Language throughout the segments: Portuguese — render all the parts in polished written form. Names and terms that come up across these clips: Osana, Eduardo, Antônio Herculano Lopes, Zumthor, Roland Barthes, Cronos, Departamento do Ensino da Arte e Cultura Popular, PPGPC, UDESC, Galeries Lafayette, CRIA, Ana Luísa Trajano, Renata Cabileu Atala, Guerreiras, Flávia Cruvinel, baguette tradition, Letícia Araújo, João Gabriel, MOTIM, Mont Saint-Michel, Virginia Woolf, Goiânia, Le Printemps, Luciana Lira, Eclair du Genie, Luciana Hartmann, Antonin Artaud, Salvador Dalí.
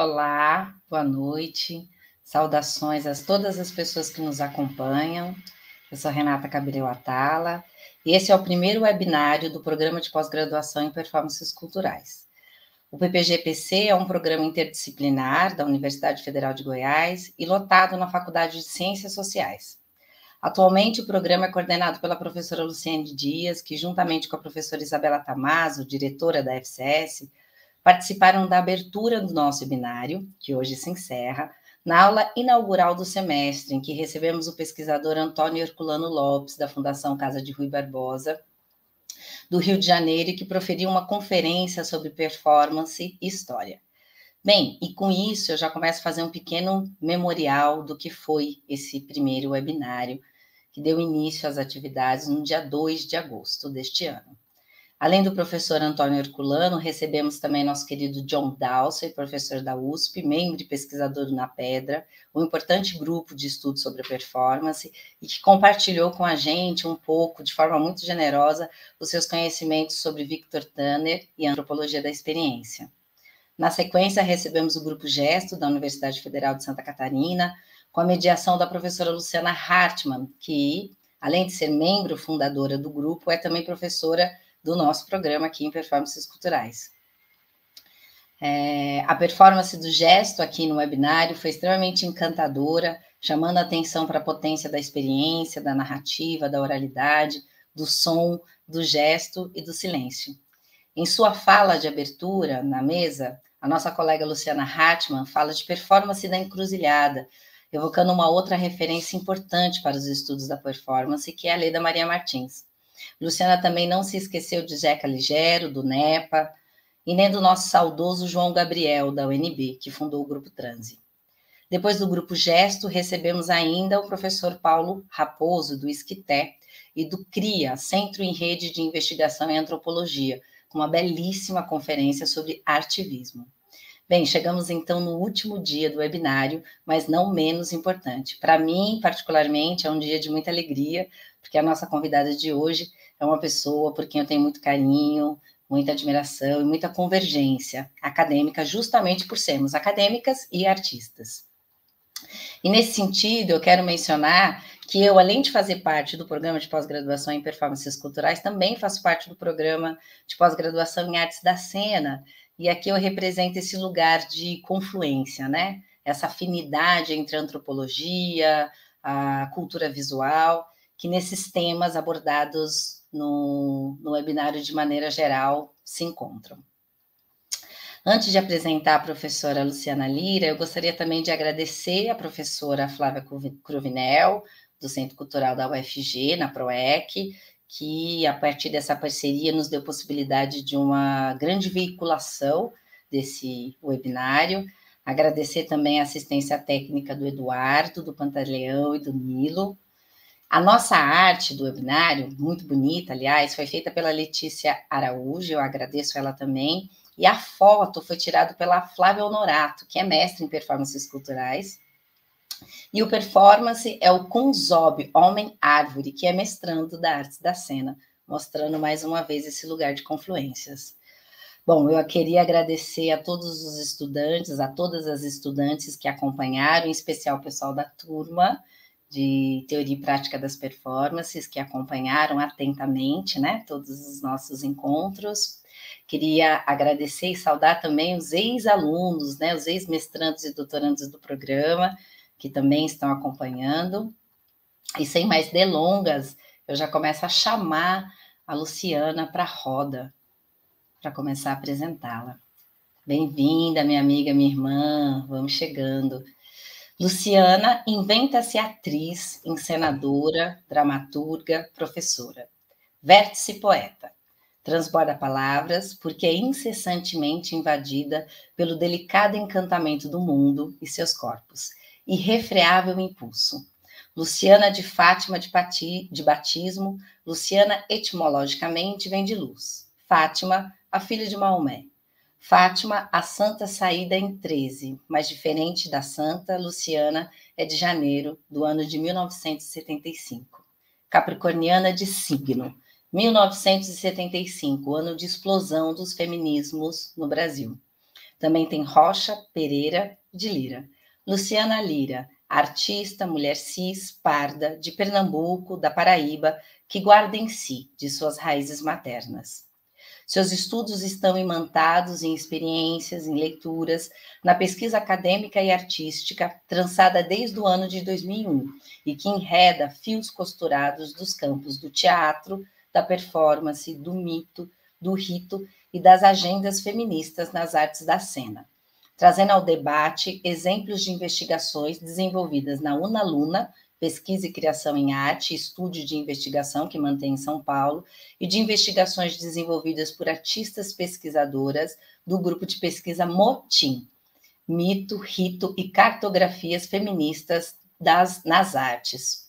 Olá, boa noite, saudações a todas as pessoas que nos acompanham. Eu sou Renata Cabileu Atala e esse é o primeiro webinário do Programa de Pós-Graduação em Performances Culturais. O PPGPC é um programa interdisciplinar da Universidade Federal de Goiás e lotado na Faculdade de Ciências Sociais. Atualmente, o programa é coordenado pela professora Luciane Dias, que juntamente com a professora Isabela Tamazo, diretora da FCS, participaram da abertura do nosso webinário, que hoje se encerra, na aula inaugural do semestre, em que recebemos o pesquisador Antônio Herculano Lopes, da Fundação Casa de Rui Barbosa, do Rio de Janeiro, que proferiu uma conferência sobre performance e história. Bem, e com isso eu já começo a fazer um pequeno memorial do que foi esse primeiro webinário, que deu início às atividades no dia 2 de agosto deste ano. Além do professor Antônio Herculano, recebemos também nosso querido John Dalser, professor da USP, membro e pesquisador do NAPEDRA, um importante grupo de estudo sobre a performance, e que compartilhou com a gente um pouco, de forma muito generosa, os seus conhecimentos sobre Victor Turner e a antropologia da experiência. Na sequência, recebemos o grupo Gesto, da Universidade Federal de Santa Catarina, com a mediação da professora Luciana Hartmann, que, além de ser membro fundadora do grupo, é também professora do nosso programa aqui em Performances Culturais. A performance do Gesto aqui no webinário foi extremamente encantadora, chamando a atenção para a potência da experiência, da narrativa, da oralidade, do som, do gesto e do silêncio. Em sua fala de abertura, na mesa, a nossa colega Luciana Hartmann fala de performance da encruzilhada, evocando uma outra referência importante para os estudos da performance, que é a lei da Maria Martins. Luciana também não se esqueceu de Zeca Ligiéro, do NEPA, e nem do nosso saudoso João Gabriel, da UNB, que fundou o Grupo Transe. Depois do Grupo Gesto, recebemos ainda o professor Paulo Raposo, do Isquité, e do CRIA, Centro em Rede de Investigação em Antropologia, com uma belíssima conferência sobre artivismo. Bem, chegamos então no último dia do webinário, mas não menos importante. Para mim, particularmente, é um dia de muita alegria, porque a nossa convidada de hoje é uma pessoa por quem eu tenho muito carinho, muita admiração e muita convergência acadêmica, justamente por sermos acadêmicas e artistas. E nesse sentido, eu quero mencionar que eu, além de fazer parte do Programa de Pós-Graduação em Performances Culturais, também faço parte do Programa de Pós-Graduação em Artes da Cena, e aqui eu represento esse lugar de confluência, né? Essa afinidade entre a antropologia, a cultura visual, que nesses temas abordados no webinário de maneira geral se encontram. Antes de apresentar a professora Luciana Lira, eu gostaria também de agradecer a professora Flávia Cruvinel, do Centro Cultural da UFG, na PROEC, que, a partir dessa parceria, nos deu possibilidade de uma grande veiculação desse webinário. Agradecer também a assistência técnica do Eduardo, do Pantaleão e do Nilo. A nossa arte do webinário, muito bonita, aliás, foi feita pela Letícia Araújo, eu agradeço ela também, e a foto foi tirada pela Flávia Honorato, que é mestre em performances culturais, e o performance é o Conzob, Homem-Árvore, que é mestrando da Artes da Cena, mostrando mais uma vez esse lugar de confluências. Bom, eu queria agradecer a todos os estudantes, a todas as estudantes que acompanharam, em especial o pessoal da turma de Teoria e Prática das Performances, que acompanharam atentamente, né, todos os nossos encontros. Queria agradecer e saudar também os ex-alunos, né, os ex-mestrandos e doutorandos do programa, que também estão acompanhando. E sem mais delongas, eu já começo a chamar a Luciana para a roda, para começar a apresentá-la. Bem-vinda, minha amiga, minha irmã, vamos chegando. Luciana inventa-se atriz, encenadora, dramaturga, professora. Vértice poeta. Transborda palavras porque é incessantemente invadida pelo delicado encantamento do mundo e seus corpos. Irrefreável impulso. Luciana de Fátima de batismo, Luciana etimologicamente vem de luz. Fátima, a filha de Maomé. Fátima, a santa saída em 13, mas diferente da santa, Luciana é de janeiro do ano de 1975. Capricorniana de signo, 1975, ano de explosão dos feminismos no Brasil. Também tem Rocha, Pereira de Lira. Luciana Lira, artista, mulher cis, parda, de Pernambuco, da Paraíba, que guarda em si, de suas raízes maternas. Seus estudos estão imantados em experiências, em leituras, na pesquisa acadêmica e artística, trançada desde o ano de 2001, e que enreda fios costurados dos campos do teatro, da performance, do mito, do rito e das agendas feministas nas artes da cena, trazendo ao debate exemplos de investigações desenvolvidas na UNALUNA, Pesquisa e Criação em Arte, estúdio de investigação que mantém em São Paulo, e de investigações desenvolvidas por artistas pesquisadoras do grupo de pesquisa MOTIM, Mito, Rito e Cartografias Feministas nas Artes,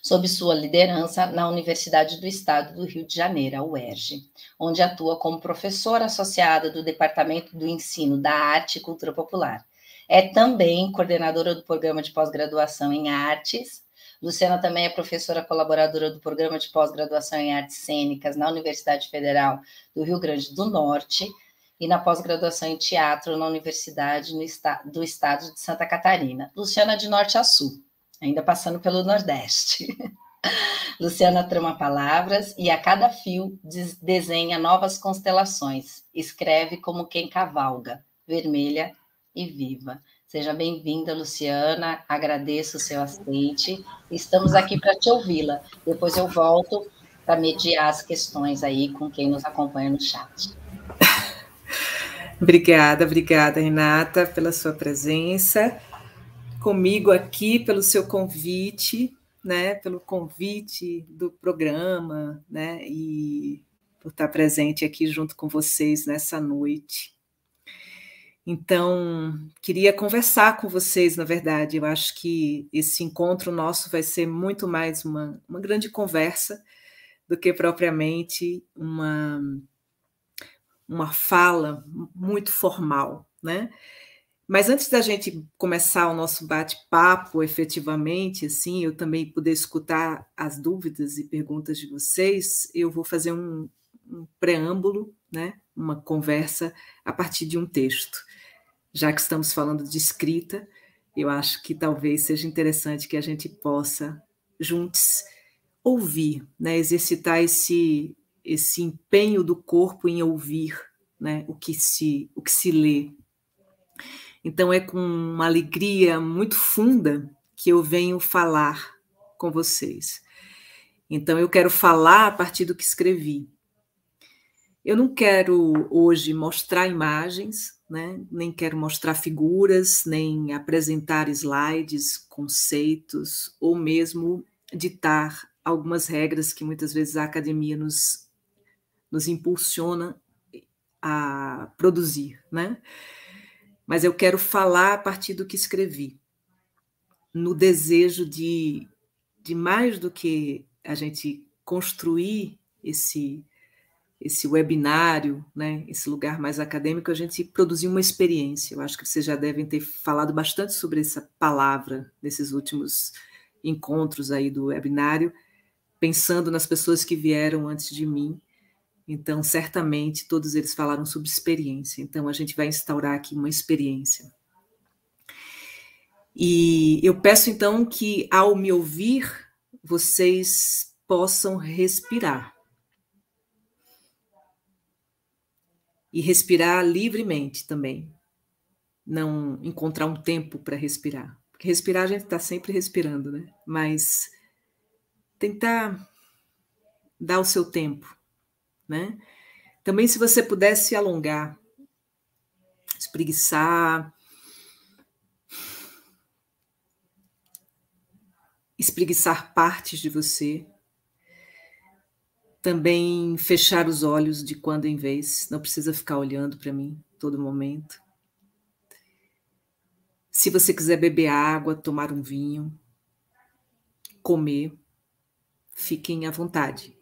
sob sua liderança na Universidade do Estado do Rio de Janeiro, a UERJ, onde atua como professora associada do Departamento do Ensino da Arte e Cultura Popular. É também coordenadora do Programa de Pós-Graduação em Artes. Luciana também é professora colaboradora do Programa de Pós-Graduação em Artes Cênicas na Universidade Federal do Rio Grande do Norte e na Pós-Graduação em Teatro na Universidade do Estado de Santa Catarina. Luciana de norte a sul, ainda passando pelo Nordeste. Luciana trama palavras e a cada fio desenha novas constelações. Escreve como quem cavalga, vermelha e viva. Seja bem-vinda, Luciana, agradeço o seu aceite, estamos aqui para te ouvi-la, depois eu volto para mediar as questões aí com quem nos acompanha no chat. Obrigada, Renata, pela sua presença, comigo aqui, pelo seu convite, né, pelo convite do programa, né, e por estar presente aqui junto com vocês nessa noite. Então, queria conversar com vocês, na verdade, eu acho que esse encontro nosso vai ser muito mais uma grande conversa do que propriamente uma fala muito formal, né? Mas antes da gente começar o nosso bate-papo, efetivamente, assim, eu também poder escutar as dúvidas e perguntas de vocês, eu vou fazer um preâmbulo, né? Uma conversa a partir de um texto. Já que estamos falando de escrita, eu acho que talvez seja interessante que a gente possa, juntos, ouvir, né? Exercitar esse empenho do corpo em ouvir, né? o que se lê. Então, é com uma alegria muito funda que eu venho falar com vocês. Então, eu quero falar a partir do que escrevi. Eu não quero hoje mostrar imagens, né? Nem quero mostrar figuras, nem apresentar slides, conceitos, ou mesmo ditar algumas regras que muitas vezes a academia nos impulsiona a produzir, né? Mas eu quero falar a partir do que escrevi, no desejo de mais do que a gente construir esse webinário, né, esse lugar mais acadêmico, a gente produziu uma experiência. Eu acho que vocês já devem ter falado bastante sobre essa palavra nesses últimos encontros aí do webinário, pensando nas pessoas que vieram antes de mim. Então, certamente, todos eles falaram sobre experiência. Então, a gente vai instaurar aqui uma experiência. E eu peço, então, que ao me ouvir, vocês possam respirar. E respirar livremente também. Não encontrar um tempo para respirar. Porque respirar a gente está sempre respirando, né? Mas tentar dar o seu tempo, né? Também se você pudesse se alongar, espreguiçar partes de você. Também fechar os olhos de quando em vez, não precisa ficar olhando para mim todo momento. Se você quiser beber água, tomar um vinho, comer, fiquem à vontade.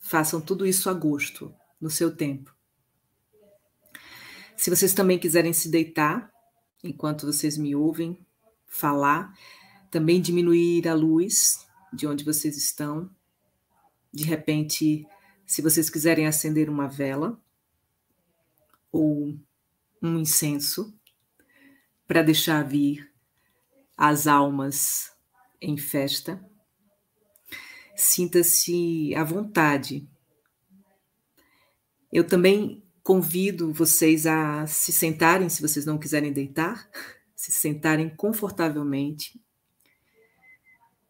Façam tudo isso a gosto, no seu tempo. Se vocês também quiserem se deitar, enquanto vocês me ouvem falar, também diminuir a luz de onde vocês estão. De repente, se vocês quiserem acender uma vela ou um incenso para deixar vir as almas em festa. Sinta-se à vontade. Eu também convido vocês a se sentarem, se vocês não quiserem deitar, se sentarem confortavelmente.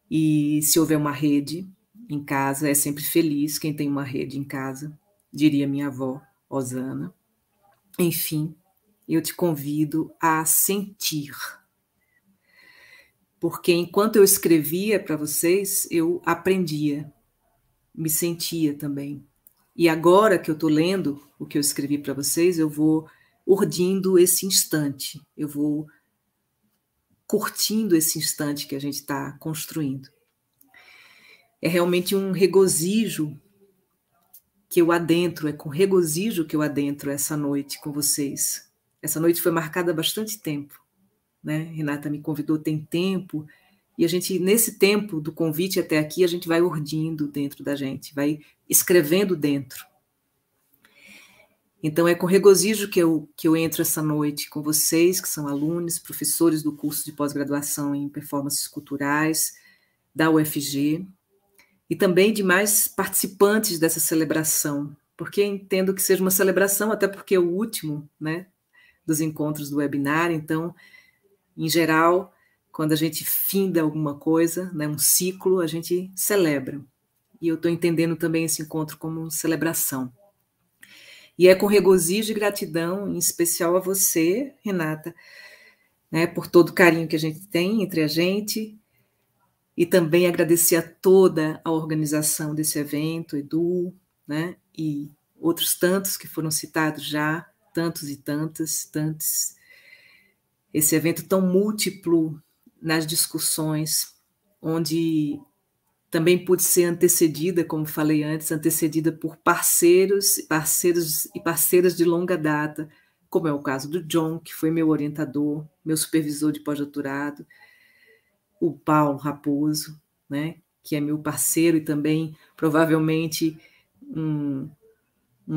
E se houver uma rede em casa, é sempre feliz quem tem uma rede em casa, diria minha avó, Osana. Enfim, eu te convido a sentir. Porque enquanto eu escrevia para vocês, eu aprendia, me sentia também. E agora que eu estou lendo o que eu escrevi para vocês, eu vou urdindo esse instante, eu vou curtindo esse instante que a gente está construindo. É realmente um regozijo que eu adentro, é com regozijo que eu adentro essa noite com vocês. Essa noite foi marcada há bastante tempo, né? Renata me convidou tem tempo, e a gente, nesse tempo do convite até aqui, a gente vai urdindo dentro da gente, vai escrevendo dentro. Então é com regozijo que eu entro essa noite com vocês, que são alunos, professores do curso de pós-graduação em performances culturais da UFG, e também de mais participantes dessa celebração, porque entendo que seja uma celebração, até porque é o último, né, dos encontros do webinar. Então, em geral, quando a gente finda alguma coisa, né, um ciclo, a gente celebra. E eu estou entendendo também esse encontro como celebração. E é com regozijo e gratidão, em especial a você, Renata, né, por todo o carinho que a gente tem entre a gente, e também agradecer a toda a organização desse evento, Edu, né, e outros tantos que foram citados já, tantos e tantas, tantos. Esse evento tão múltiplo nas discussões, onde também pude ser antecedida, como falei antes, antecedida por parceiros e parceiras de longa data, como é o caso do John, que foi meu orientador, meu supervisor de pós-doutorado, o Paulo Raposo, né, que é meu parceiro e também provavelmente um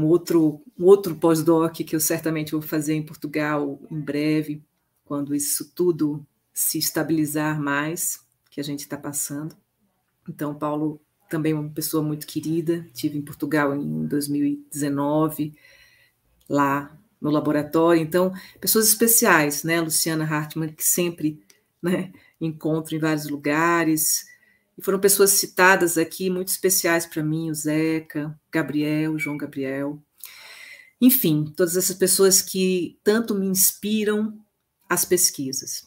outro pós-doc que eu certamente vou fazer em Portugal em breve, quando isso tudo se estabilizar mais, que a gente está passando. Então, Paulo também é uma pessoa muito querida, estive em Portugal em 2019, lá no laboratório. Então, pessoas especiais, né? Luciana Hartmann, que sempre, né, encontro em vários lugares. E foram pessoas citadas aqui, muito especiais para mim, o Zeca, Gabriel, o João Gabriel. Enfim, todas essas pessoas que tanto me inspiram às pesquisas.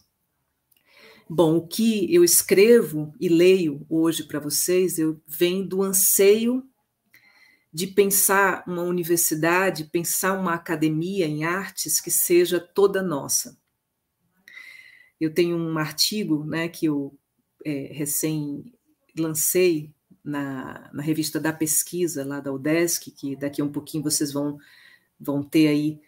Bom, o que eu escrevo e leio hoje para vocês, eu venho do anseio de pensar uma universidade, pensar uma academia em artes que seja toda nossa. Eu tenho um artigo, né, que eu recém-lancei na revista da Pesquisa, lá da UDESC, que daqui a um pouquinho vocês vão ter aí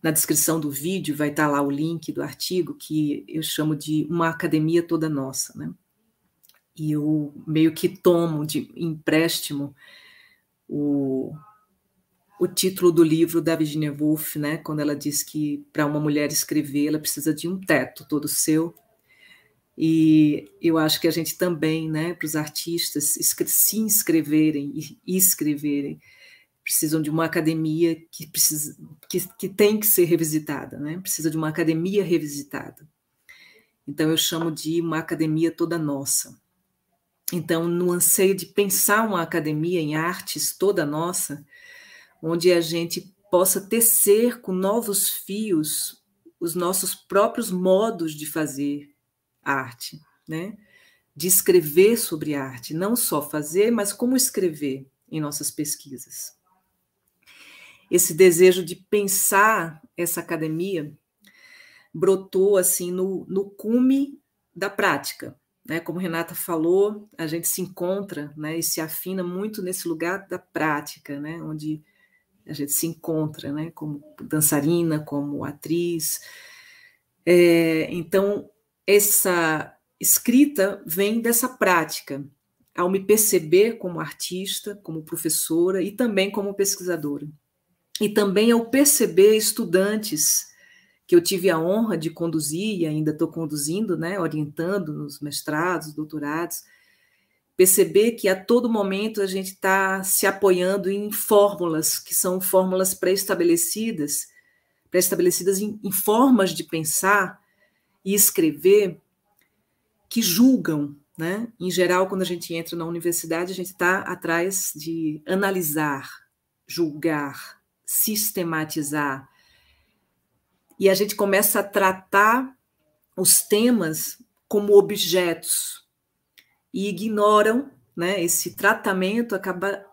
na descrição do vídeo, vai estar lá o link do artigo, que eu chamo de Uma Academia Toda Nossa, né? E eu meio que tomo de empréstimo o título do livro da Virginia Woolf, né? Quando ela diz que para uma mulher escrever, ela precisa de um teto todo seu. E eu acho que a gente também, né, para os artistas se inscreverem e escreverem, precisam de uma academia que tem que ser revisitada, né? Precisa de uma academia revisitada. Então, eu chamo de uma academia toda nossa. Então, no anseio de pensar uma academia em artes toda nossa, onde a gente possa tecer com novos fios os nossos próprios modos de fazer arte, né? De escrever sobre arte, não só fazer, mas como escrever em nossas pesquisas. Esse desejo de pensar essa academia brotou assim no cume da prática, né? Como Renata falou, a gente se encontra, né, e se afina muito nesse lugar da prática, né, onde a gente se encontra, né, como dançarina, como atriz. Então, essa escrita vem dessa prática, ao me perceber como artista, como professora e também como pesquisadora. e também ao perceber estudantes que eu tive a honra de conduzir, e ainda estou conduzindo, né, orientando nos mestrados, doutorados, perceber que a todo momento a gente está se apoiando em fórmulas, que são fórmulas pré-estabelecidas em formas de pensar e escrever que julgam, né? Em geral, quando a gente entra na universidade, a gente está atrás de analisar, julgar, sistematizar. E a gente começa a tratar os temas como objetos e ignoram, né? Esse tratamento acaba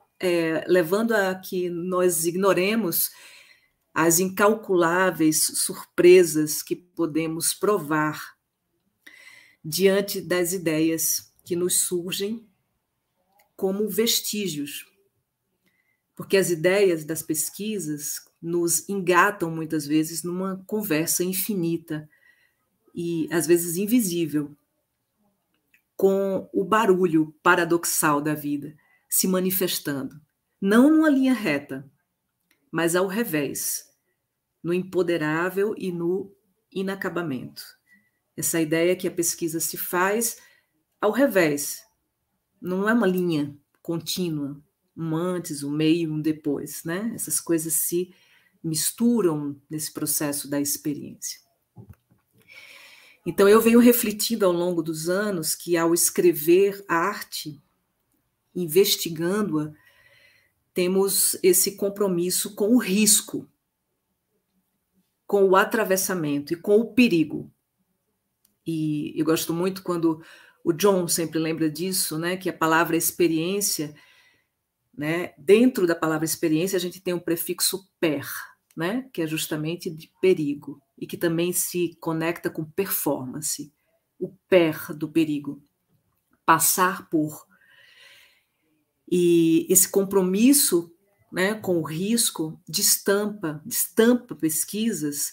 levando a que nós ignoremos as incalculáveis surpresas que podemos provar diante das ideias que nos surgem como vestígios. Porque as ideias das pesquisas nos engatam, muitas vezes, numa conversa infinita e, às vezes, invisível, com o barulho paradoxal da vida se manifestando, não numa linha reta, mas ao revés, no impoderável e no inacabamento. Essa ideia que a pesquisa se faz ao revés, não é uma linha contínua, um antes, um meio, um depois, né? Essas coisas se misturam nesse processo da experiência. Então, eu venho refletindo ao longo dos anos que, ao escrever a arte, investigando-a, temos esse compromisso com o risco, com o atravessamento e com o perigo. E eu gosto muito quando o John sempre lembra disso, né, que a palavra experiência, né, dentro da palavra experiência a gente tem um prefixo per, né, que é justamente de perigo e que também se conecta com performance, o per do perigo, passar por. E esse compromisso, né, com o risco destampa pesquisas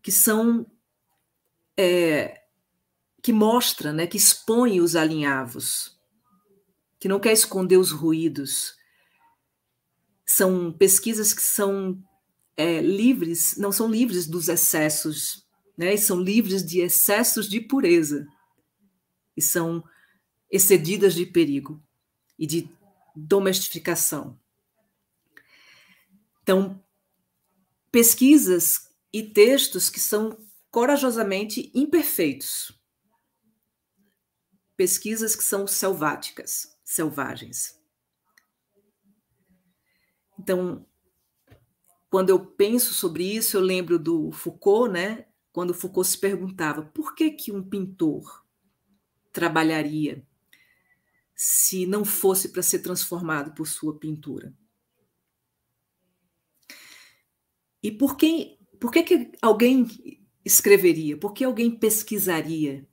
que são que mostra, né, que expõe os alinhavos, que não quer esconder os ruídos. São pesquisas que são livres, não são livres dos excessos, né, e são livres de excessos de pureza e são excedidas de perigo e de domesticação. Então, pesquisas e textos que são corajosamente imperfeitos. Pesquisas que são selváticas, selvagens. Então, quando eu penso sobre isso, eu lembro do Foucault, né? Quando Foucault se perguntava por que que um pintor trabalharia se não fosse para ser transformado por sua pintura? E por que alguém escreveria? Por que alguém pesquisaria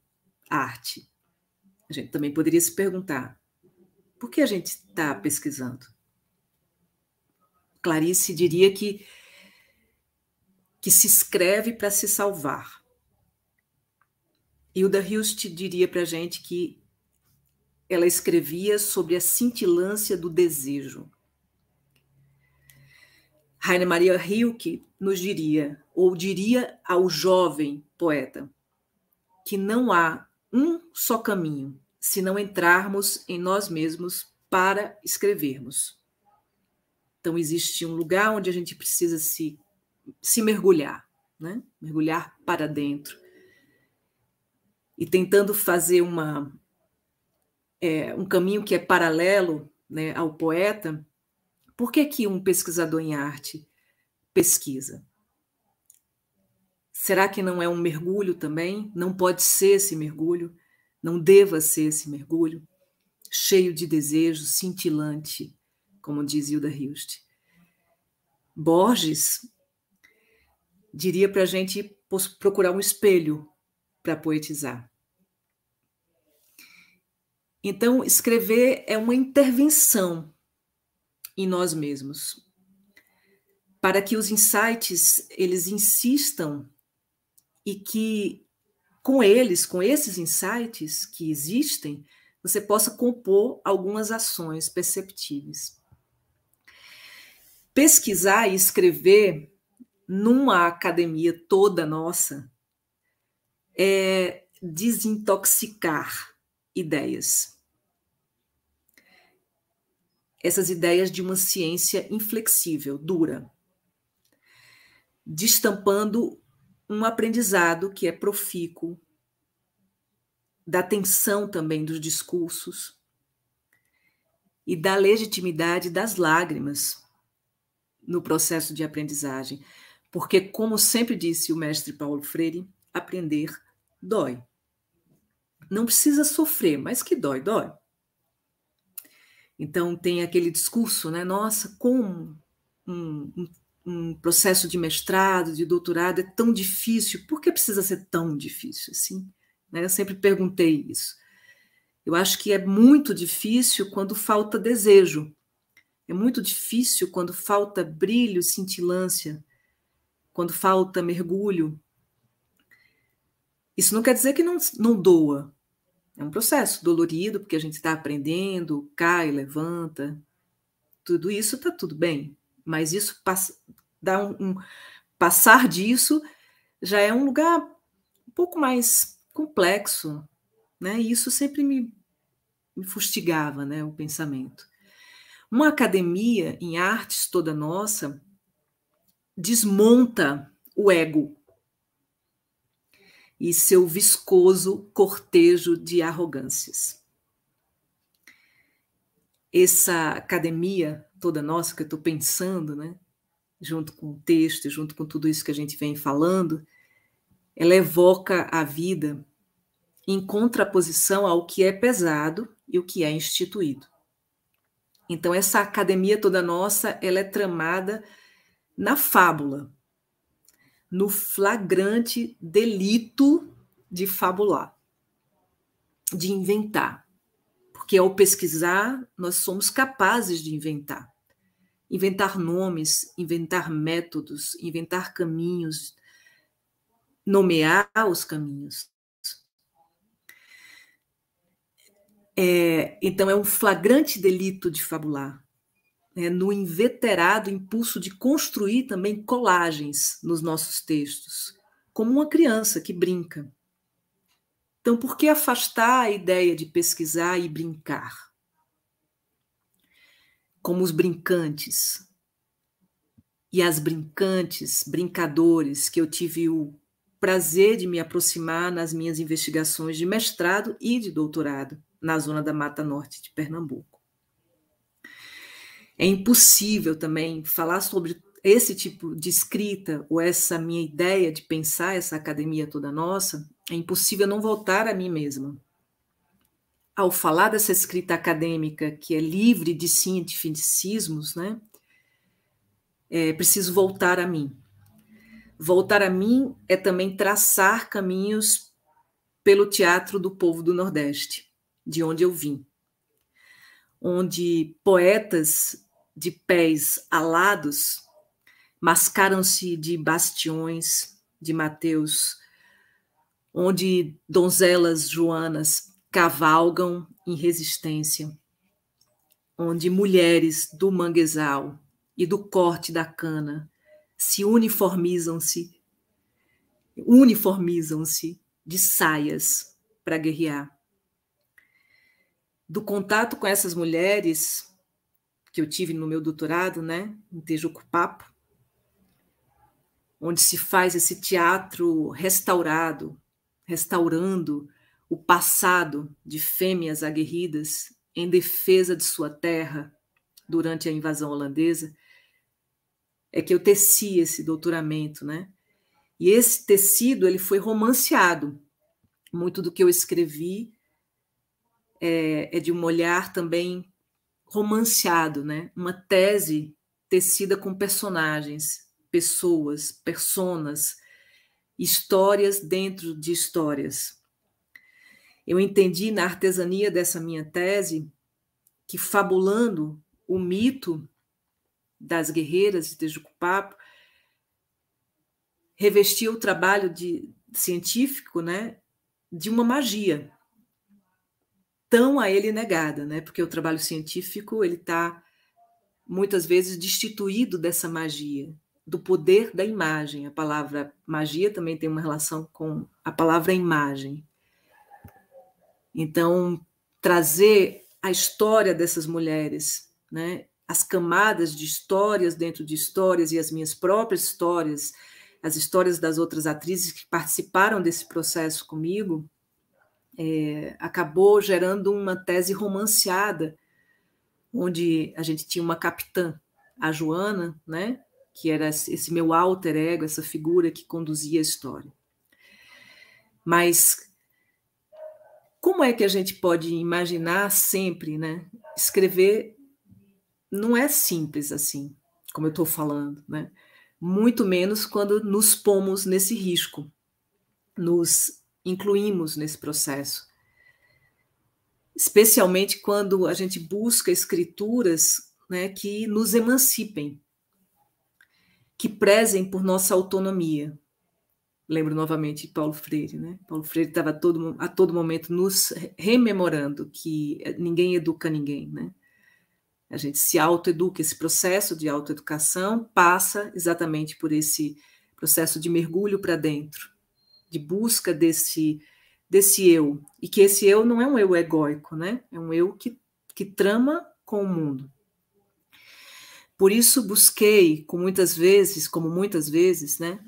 a arte? A gente também poderia se perguntar, por que a gente está pesquisando? Clarice diria que se escreve para se salvar. Hilda Hilst diria para a gente que ela escrevia sobre a cintilância do desejo. Rainer Maria Rilke nos diria, ou diria ao jovem poeta, que não há um só caminho se não entrarmos em nós mesmos para escrevermos. Então, existe um lugar onde a gente precisa se mergulhar, né? Mergulhar para dentro. E tentando fazer um caminho que é paralelo, né, ao poeta, por que que um pesquisador em arte pesquisa? Será que não é um mergulho também? Não pode ser esse mergulho, não deva ser esse mergulho, cheio de desejo, cintilante, como diz Hilda Hilst. Borges diria para a gente procurar um espelho para poetizar. Então, escrever é uma intervenção em nós mesmos, para que os insights, eles insistam e que com esses insights que existem, você possa compor algumas ações perceptíveis. pesquisar e escrever numa academia toda nossa é desintoxicar ideias. Essas ideias de uma ciência inflexível, dura, destampando um aprendizado que é profícuo, da tensão também dos discursos e da legitimidade das lágrimas no processo de aprendizagem. Porque, como sempre disse o mestre Paulo Freire, aprender dói. Não precisa sofrer, mas que dói, dói. Então, tem aquele discurso, né? Nossa, como um processo de mestrado, de doutorado é tão difícil. Por que precisa ser tão difícil assim? Né? Eu sempre perguntei isso. Eu acho que é muito difícil quando falta desejo. É muito difícil quando falta brilho, cintilância, quando falta mergulho. Isso não quer dizer que não doa. É um processo dolorido, porque a gente está aprendendo, cai, levanta. Tudo isso está tudo bem. Mas isso dá passar disso já é um lugar um pouco mais complexo. Né? E isso sempre me fustigava, né, o pensamento. Uma academia em artes toda nossa desmonta o ego e seu viscoso cortejo de arrogâncias. Essa academia toda nossa que eu estou pensando, né, junto com o texto, junto com tudo isso que a gente vem falando, ela evoca a vida em contraposição ao que é pesado e o que é instituído. Então, essa academia toda nossa, ela é tramada na fábula, no flagrante delito de fabular, de inventar. Porque ao pesquisar, nós somos capazes de inventar. Inventar nomes, inventar métodos, inventar caminhos, nomear os caminhos. Então, é um flagrante delito de fabular, né, no inveterado impulso de construir também colagens nos nossos textos, como uma criança que brinca. Então, por que afastar a ideia de pesquisar e brincar? Como os brincantes e as brincantes, brincadores, que eu tive o prazer de me aproximar nas minhas investigações de mestrado e de doutorado, na zona da Mata Norte de Pernambuco. É impossível também falar sobre esse tipo de escrita ou essa minha ideia de pensar essa academia toda nossa, é impossível não voltar a mim mesma. Ao falar dessa escrita acadêmica que é livre de cientificismos, né, é preciso voltar a mim. Voltar a mim é também traçar caminhos pelo teatro do povo do Nordeste, de onde eu vim, onde poetas de pés alados mascaram-se de bastiões de Mateus, onde donzelas joanas cavalgam em resistência, onde mulheres do manguezal e do corte da cana uniformizam-se de saias para guerrear. Do contato com essas mulheres que eu tive no meu doutorado, né, em Tejucupapo, onde se faz esse teatro restaurando o passado de fêmeas aguerridas em defesa de sua terra durante a invasão holandesa, é que eu teci esse doutoramento, né? E esse tecido, ele foi romanceado. Muito do que eu escrevi é de um olhar também romanceado, né? Uma tese tecida com personagens, pessoas, personas, histórias dentro de histórias. Eu entendi na artesania dessa minha tese que, fabulando o mito das guerreiras de Tejucupapo, revestia o trabalho científico, né, de uma magia tão a ele negada, né? Porque o trabalho científico, ele está muitas vezes destituído dessa magia, do poder da imagem. A palavra magia também tem uma relação com a palavra imagem. Então, trazer a história dessas mulheres, né? As camadas de histórias dentro de histórias e as minhas próprias histórias, as histórias das outras atrizes que participaram desse processo comigo, acabou gerando uma tese romanceada, onde a gente tinha uma capitã, a Joana, né? Que era esse meu alter ego, essa figura que conduzia a história. Mas como é que a gente pode imaginar sempre, né? Escrever não é simples assim, como eu estou falando, né? Muito menos quando nos pomos nesse risco, nos incluímos nesse processo. Especialmente quando a gente busca escrituras, né, que nos emancipem, que prezem por nossa autonomia. Lembro novamente de Paulo Freire, né? Paulo Freire estava a todo momento nos rememorando que ninguém educa ninguém, né? A gente se autoeduca, esse processo de autoeducação passa exatamente por esse processo de mergulho para dentro, de busca desse eu, e que esse eu não é um eu egóico, né? É um eu que trama com o mundo. Por isso busquei, como muitas vezes, né,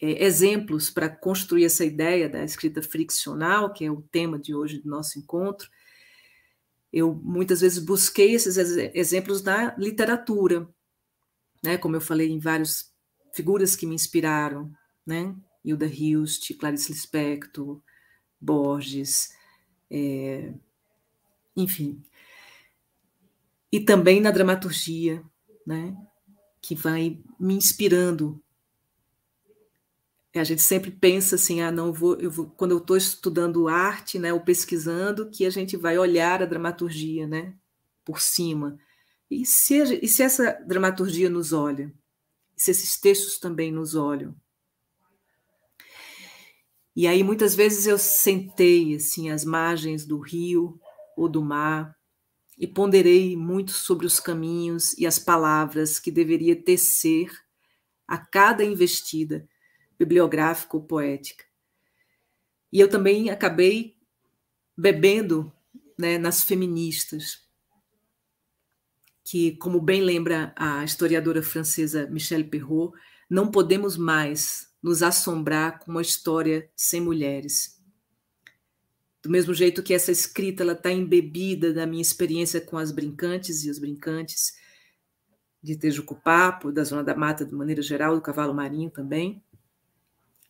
exemplos para construir essa ideia da escrita friccional, que é o tema de hoje do nosso encontro. Eu muitas vezes busquei esses exemplos na literatura, né, como eu falei, em várias figuras que me inspiraram, né, Hilda Hilst, Clarice Lispector, Borges, enfim. E também na dramaturgia, né, que vai me inspirando. A gente sempre pensa assim, quando eu estou estudando arte, né, ou pesquisando, que a gente vai olhar a dramaturgia, né, por cima. E se essa dramaturgia nos olha? Se esses textos também nos olham? E aí, muitas vezes, eu sentei assim, às margens do rio ou do mar, e ponderei muito sobre os caminhos e as palavras que deveria tecer a cada investida bibliográfica ou poética. E eu também acabei bebendo, né, nas feministas, que, como bem lembra a historiadora francesa Michelle Perrault, não podemos mais nos assombrar com uma história sem mulheres. Do mesmo jeito que essa escrita está embebida da minha experiência com as brincantes e os brincantes de Tejucupapo, da Zona da Mata de maneira geral, do Cavalo Marinho também,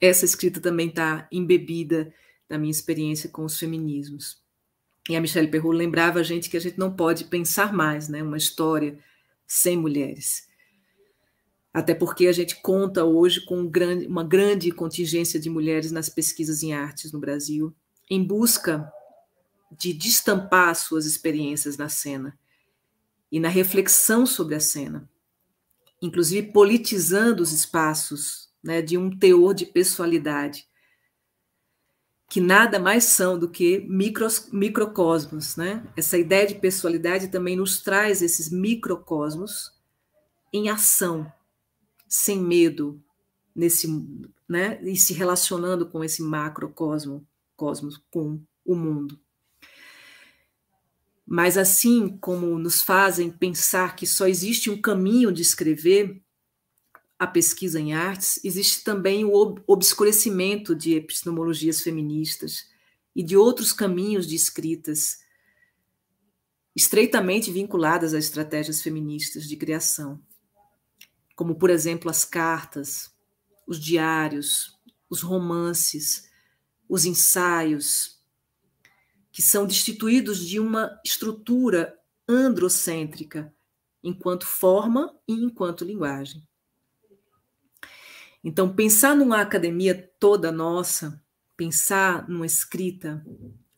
essa escrita também está embebida da minha experiência com os feminismos. E a Michelle Perrault lembrava a gente que a gente não pode pensar mais, né, uma história sem mulheres. Até porque a gente conta hoje com uma grande contingência de mulheres nas pesquisas em artes no Brasil, em busca de destampar suas experiências na cena e na reflexão sobre a cena, inclusive politizando os espaços, né, de um teor de pessoalidade, que nada mais são do que microcosmos, né? Essa ideia de pessoalidade também nos traz esses microcosmos em ação, sem medo, né, e se relacionando com esse macrocosmo, cosmos, com o mundo. Mas assim como nos fazem pensar que só existe um caminho de escrever a pesquisa em artes, existe também o obscurecimento de epistemologias feministas e de outros caminhos de escritas estreitamente vinculadas a estratégias feministas de criação, como, por exemplo, as cartas, os diários, os romances, os ensaios, que são destituídos de uma estrutura androcêntrica, enquanto forma e enquanto linguagem. Então, pensar numa academia toda nossa, pensar numa escrita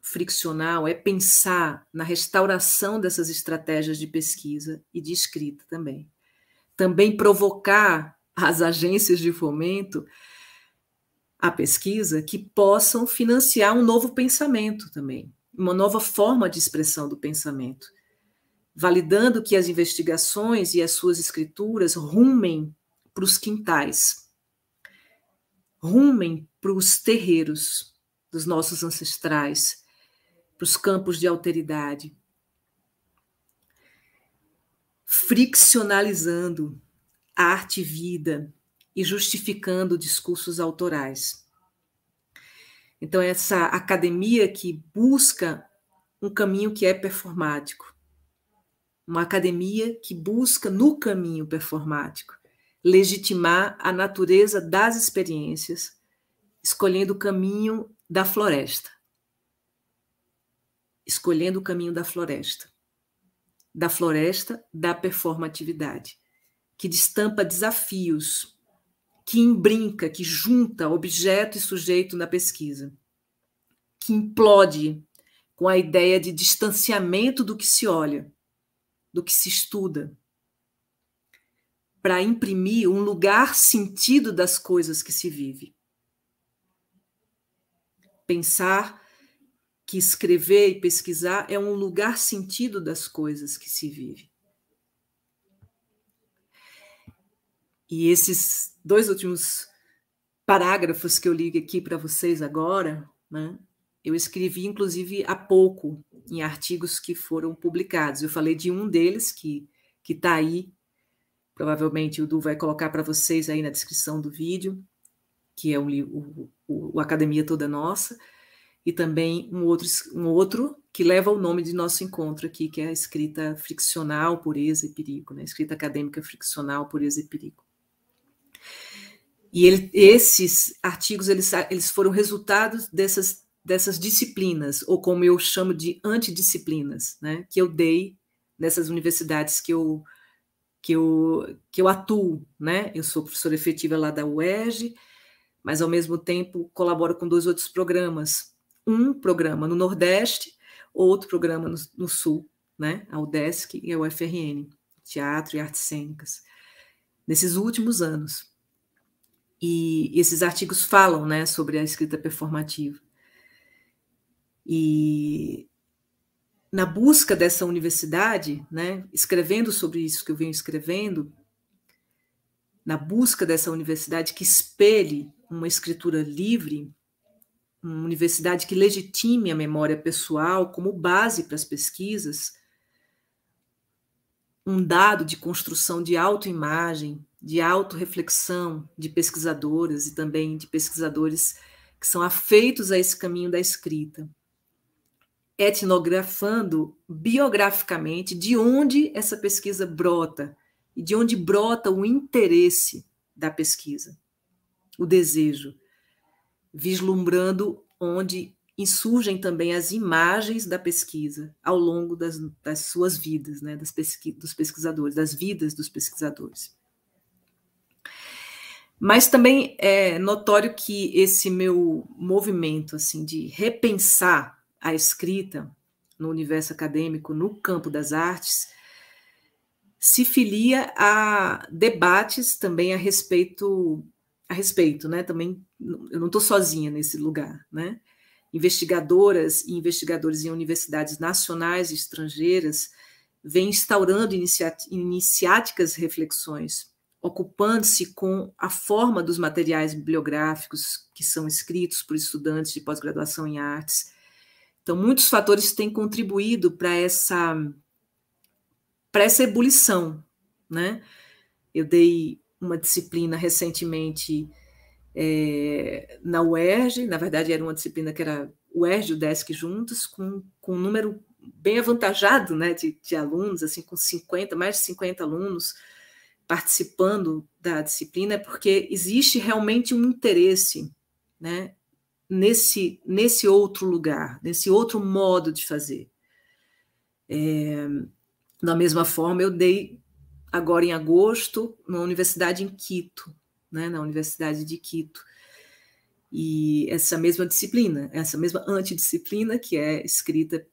friccional, é pensar na restauração dessas estratégias de pesquisa e de escrita também. Também provocar as agências de fomento a pesquisa, que possam financiar um novo pensamento também, uma nova forma de expressão do pensamento, validando que as investigações e as suas escrituras rumem para os quintais, rumem para os terreiros dos nossos ancestrais, para os campos de alteridade, friccionalizando a arte e vida e justificando discursos autorais. Então, essa academia que busca um caminho que é performático, uma academia que busca, no caminho performático, legitimar a natureza das experiências, escolhendo o caminho da floresta. Escolhendo o caminho da floresta. Da floresta da performatividade, que destampa desafios, que embrinca, que junta objeto e sujeito na pesquisa, que implode com a ideia de distanciamento do que se olha, do que se estuda, para imprimir um lugar sentido das coisas que se vive. Pensar que escrever e pesquisar é um lugar sentido das coisas que se vive. E esses dois últimos parágrafos que eu li aqui para vocês agora, né, eu escrevi, inclusive, há pouco, em artigos que foram publicados. Eu falei de um deles que está aí, provavelmente o Du vai colocar para vocês aí na descrição do vídeo, que é o Academia Toda Nossa, e também um outro que leva o nome de nosso encontro aqui, que é a escrita friccional, pureza e perigo, né? Escrita acadêmica friccional, pureza e perigo. E esses artigos eles foram resultados dessas disciplinas, ou como eu chamo de antidisciplinas, né, que eu dei nessas universidades que eu atuo, né? Eu sou professora efetiva lá da UERJ, mas, ao mesmo tempo, colaboro com dois outros programas. Um programa no Nordeste, outro programa no Sul, né? A UDESC e a UFRN, Teatro e Artes Cênicas, nesses últimos anos. E esses artigos falam, né, sobre a escrita performativa. E na busca dessa universidade, né, escrevendo sobre isso que eu venho escrevendo, na busca dessa universidade que espelhe uma escritura livre, uma universidade que legitime a memória pessoal como base para as pesquisas, um dado de construção de autoimagem, de autorreflexão de pesquisadoras e também de pesquisadores que são afeitos a esse caminho da escrita, etnografando biograficamente de onde essa pesquisa brota e de onde brota o interesse da pesquisa, o desejo, vislumbrando onde insurgem também as imagens da pesquisa ao longo das suas vidas, né, dos pesquisadores, das vidas dos pesquisadores. Mas também é notório que esse meu movimento assim, de repensar a escrita no universo acadêmico, no campo das artes, se filia a debates também a respeito, né? Também eu não estou sozinha nesse lugar, né? Investigadoras e investigadores em universidades nacionais e estrangeiras vêm instaurando iniciáticas reflexões, ocupando-se com a forma dos materiais bibliográficos que são escritos por estudantes de pós-graduação em artes. Então, muitos fatores têm contribuído para essa ebulição, né? Eu dei uma disciplina recentemente na UERJ, na verdade era uma disciplina que era UERJ e UDESC juntos, com um número bem avantajado, né, de alunos, assim, com mais de 50 alunos participando da disciplina, porque existe realmente um interesse, né, nesse outro lugar, nesse outro modo de fazer. Da mesma forma, eu dei agora em agosto na universidade em Quito, né, na Universidade de Quito. E essa mesma disciplina, essa mesma antidisciplina, que é escrita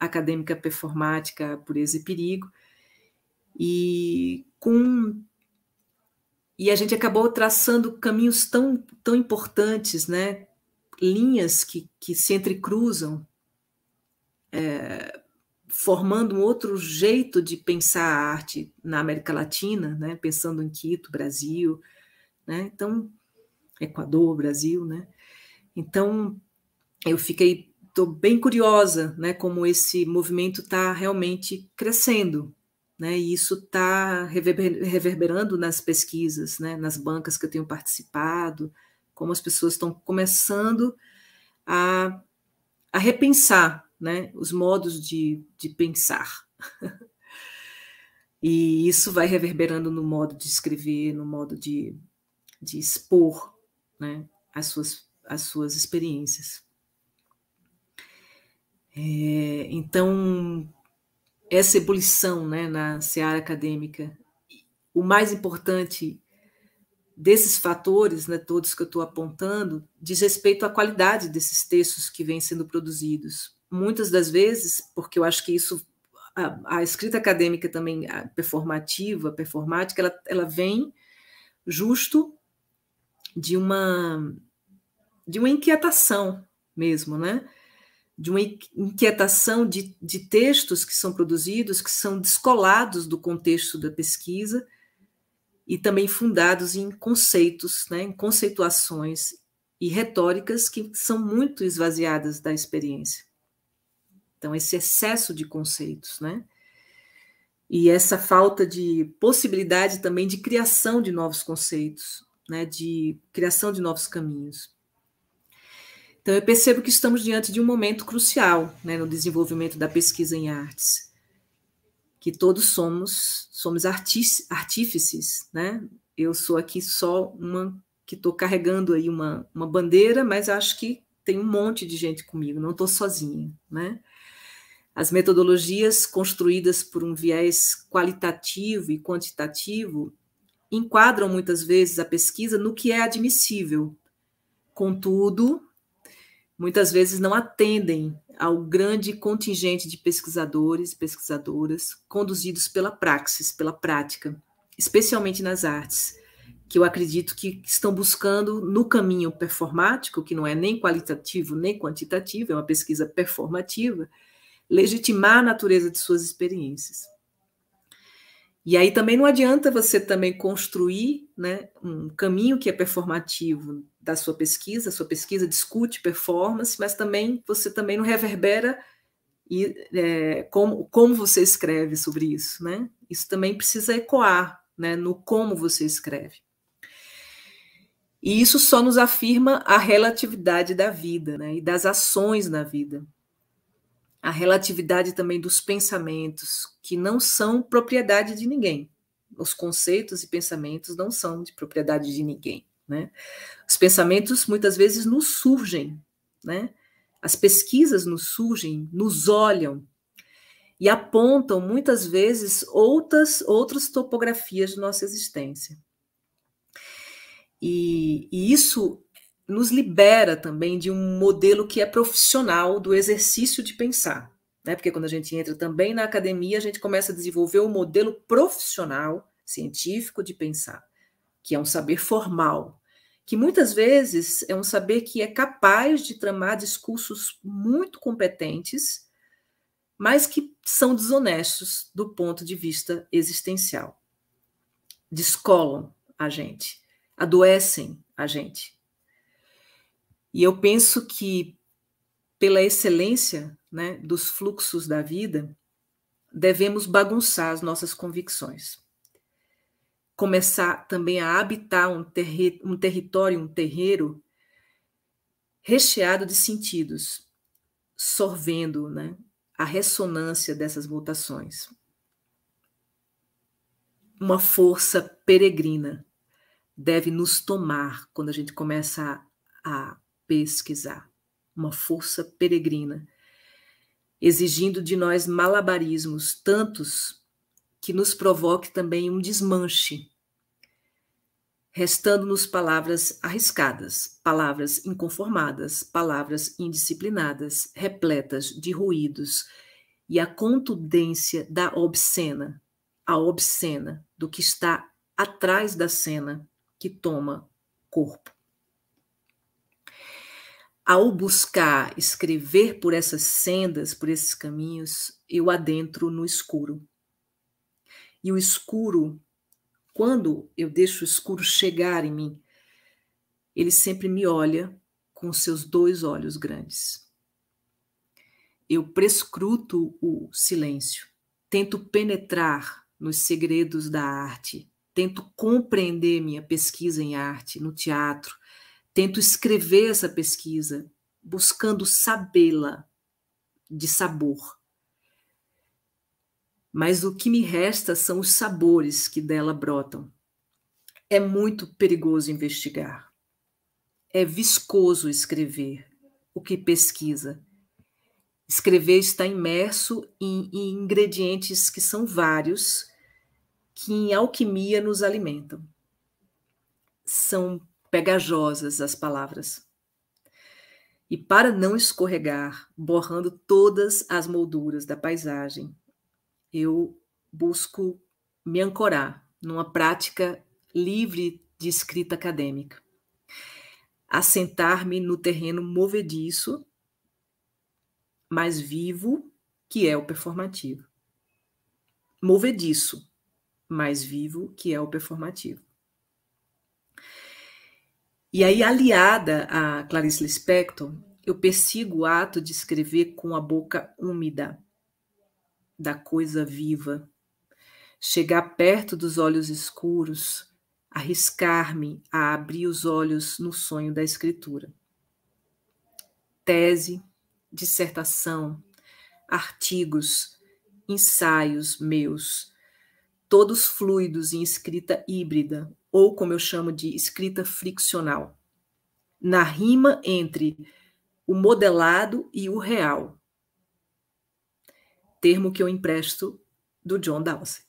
acadêmica performática, pureza e perigo. E a gente acabou traçando caminhos tão importantes, né, linhas que se entrecruzam, formando um outro jeito de pensar a arte na América Latina, né? Pensando em Quito, Brasil, né? Então, Equador, Brasil, né? Então, eu fiquei, estou bem curiosa, né? Como esse movimento está realmente crescendo, né? E isso está reverberando nas pesquisas, né? Nas bancas que eu tenho participado, como as pessoas estão começando a repensar, né, os modos de pensar. E isso vai reverberando no modo de escrever, no modo de expor, né, as suas experiências. Então, essa ebulição, né, na seara acadêmica, o mais importante desses fatores, né, todos que eu estou apontando, diz respeito à qualidade desses textos que vêm sendo produzidos. Muitas das vezes, porque eu acho que isso, a escrita acadêmica também, a performativa, performática, ela vem justo de uma inquietação mesmo, né? De uma inquietação de textos que são produzidos, que são descolados do contexto da pesquisa e também fundados em conceitos, né, em conceituações e retóricas que são muito esvaziadas da experiência. Então, esse excesso de conceitos, né? E essa falta de possibilidade também de criação de novos conceitos, né? De criação de novos caminhos. Então, eu percebo que estamos diante de um momento crucial, né, no desenvolvimento da pesquisa em artes, que todos somos artífices, né? Eu sou aqui só uma que estou carregando aí uma bandeira, mas acho que tem um monte de gente comigo, não estou sozinha, né? As metodologias construídas por um viés qualitativo e quantitativo enquadram muitas vezes a pesquisa no que é admissível. Contudo, muitas vezes não atendem ao grande contingente de pesquisadores e pesquisadoras conduzidos pela praxis, pela prática, especialmente nas artes, que eu acredito que estão buscando no caminho performático, que não é nem qualitativo nem quantitativo, é uma pesquisa performativa, legitimar a natureza de suas experiências. E aí também não adianta você também construir, né, um caminho que é performativo da sua pesquisa discute performance, mas também você também não reverbera como você escreve sobre isso, né? Isso também precisa ecoar, né, no como você escreve. E isso só nos afirma a relatividade da vida, né, e das ações na vida. A relatividade também dos pensamentos, que não são propriedade de ninguém. Os conceitos e pensamentos não são de propriedade de ninguém, né? Os pensamentos muitas vezes nos surgem, né? As pesquisas nos surgem, nos olham e apontam muitas vezes outras topografias de nossa existência. E isso nos libera também de um modelo que é profissional do exercício de pensar, né? Porque quando a gente entra também na academia, a gente começa a desenvolver um modelo profissional, científico de pensar, que é um saber formal, que muitas vezes é um saber que é capaz de tramar discursos muito competentes, mas que são desonestos do ponto de vista existencial. Descolam a gente, adoecem a gente. E eu penso que, pela excelência, né, dos fluxos da vida, devemos bagunçar as nossas convicções. Começar também a habitar um terreiro recheado de sentidos, sorvendo, né, a ressonância dessas mutações. Uma força peregrina deve nos tomar quando a gente começa a pesquisar, uma força peregrina, exigindo de nós malabarismos tantos que nos provoque também um desmanche, restando-nos palavras arriscadas, palavras inconformadas, palavras indisciplinadas, repletas de ruídos e a contundência da obscena, a obscena do que está atrás da cena que toma corpo. Ao buscar escrever por essas sendas, por esses caminhos, eu adentro no escuro. E o escuro, quando eu deixo o escuro chegar em mim, ele sempre me olha com seus dois olhos grandes. Eu prescruto o silêncio, tento penetrar nos segredos da arte, tento compreender minha pesquisa em arte, no teatro, tento escrever essa pesquisa, buscando sabê-la de sabor. Mas o que me resta são os sabores que dela brotam. É muito perigoso investigar. É viscoso escrever o que pesquisa. Escrever está imerso em ingredientes que são vários, que em alquimia nos alimentam. São pegajosas as palavras. E para não escorregar, borrando todas as molduras da paisagem, eu busco me ancorar numa prática livre de escrita acadêmica, assentar-me no terreno movediço, mas vivo, que é o performativo. Movediço, mas vivo, que é o performativo. E aí, aliada a Clarice Lispector, eu persigo o ato de escrever com a boca úmida, da coisa viva, chegar perto dos olhos escuros, arriscar-me a abrir os olhos no sonho da escritura. Tese, dissertação, artigos, ensaios meus, todos fluidos em escrita híbrida, ou como eu chamo de escrita friccional, na rima entre o modelado e o real, termo que eu empresto do John Dalser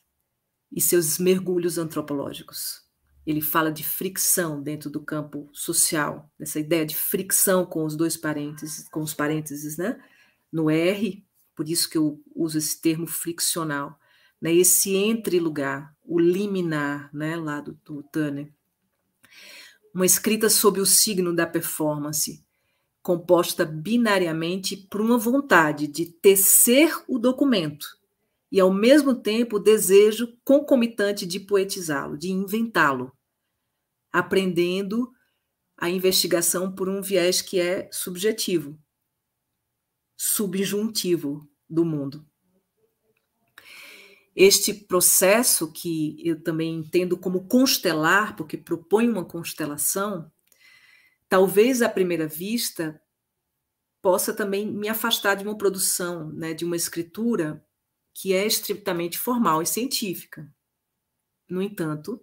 e seus mergulhos antropológicos. Ele fala de fricção dentro do campo social, dessa ideia de fricção com os dois parênteses, com os parênteses, né? No R, por isso que eu uso esse termo friccional, né? Esse entre-lugar, o liminar, né, lá do Turner. Uma escrita sob o signo da performance, composta binariamente por uma vontade de tecer o documento e, ao mesmo tempo, o desejo concomitante de poetizá-lo, de inventá-lo, aprendendo a investigação por um viés que é subjetivo, subjuntivo do mundo. Este processo, que eu também entendo como constelar, porque propõe uma constelação, talvez à primeira vista possa também me afastar de uma produção, né, de uma escritura que é estritamente formal e científica. No entanto,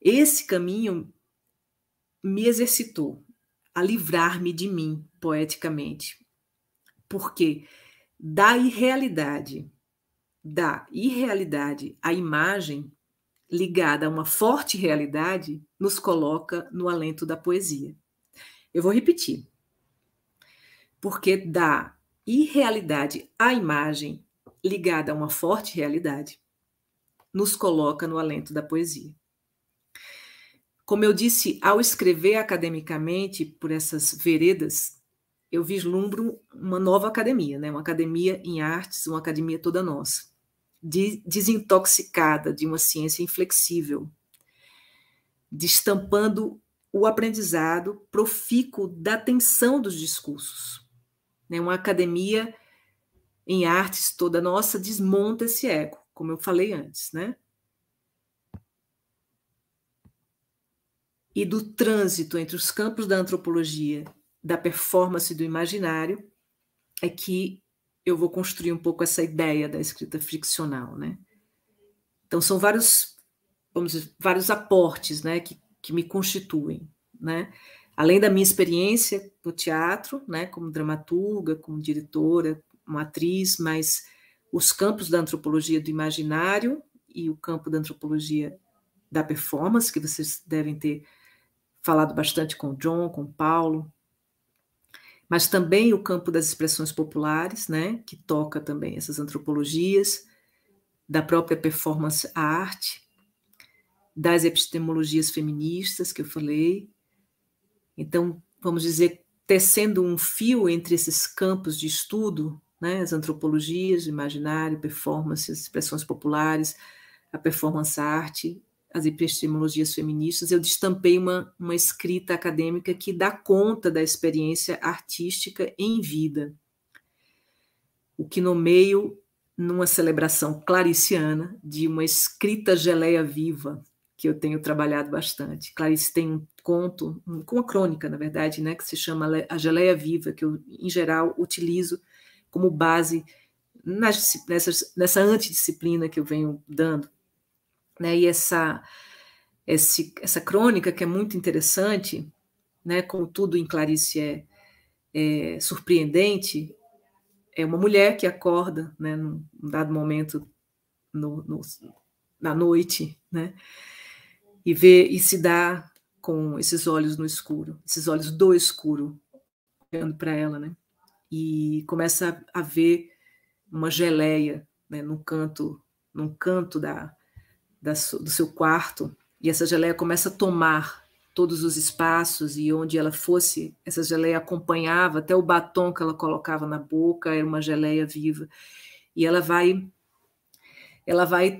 esse caminho me exercitou a livrar-me de mim poeticamente, porque da irrealidade à imagem, ligada a uma forte realidade, nos coloca no alento da poesia. Eu vou repetir. Porque da irrealidade à imagem, ligada a uma forte realidade, nos coloca no alento da poesia. Como eu disse, ao escrever academicamente por essas veredas, eu vislumbro uma nova academia, né? Uma academia em artes, uma academia toda nossa, desintoxicada de uma ciência inflexível, destampando o aprendizado profícuo da tensão dos discursos. Uma academia em artes toda nossa desmonta esse ego, como eu falei antes, né? E do trânsito entre os campos da antropologia, da performance do imaginário, é que eu vou construir um pouco essa ideia da escrita friccional, né? Então, são vários, vamos dizer, vários aportes, né, que me constituem, né? Além da minha experiência no teatro, né, como dramaturga, como diretora, uma atriz, mas os campos da antropologia do imaginário e o campo da antropologia da performance, que vocês devem ter falado bastante com o John, com o Paulo, mas também o campo das expressões populares, né, que toca também essas antropologias, da própria performance à arte, das epistemologias feministas que eu falei. Então, vamos dizer, tecendo um fio entre esses campos de estudo, né, as antropologias, imaginário, performances, expressões populares, a performance arte, as epistemologias feministas, eu destampei uma escrita acadêmica que dá conta da experiência artística em vida, o que nomeio, numa celebração clariciana, de uma escrita geleia viva, que eu tenho trabalhado bastante. Clarice tem um conto, uma crônica, na verdade, né, que se chama A Geleia Viva, que eu, em geral, utilizo como base nessa antidisciplina que eu venho dando. Né, e essa crônica, que é muito interessante, né, como tudo em Clarice é surpreendente, é uma mulher que acorda, né, num dado momento na noite, né, e vê e se dá com esses olhos no escuro, esses olhos do escuro, olhando para ela, né, e começa a ver uma geleia, né, num canto do seu quarto, e essa geleia começa a tomar todos os espaços, e onde ela fosse, essa geleia acompanhava, até o batom que ela colocava na boca, era uma geleia viva, e ela vai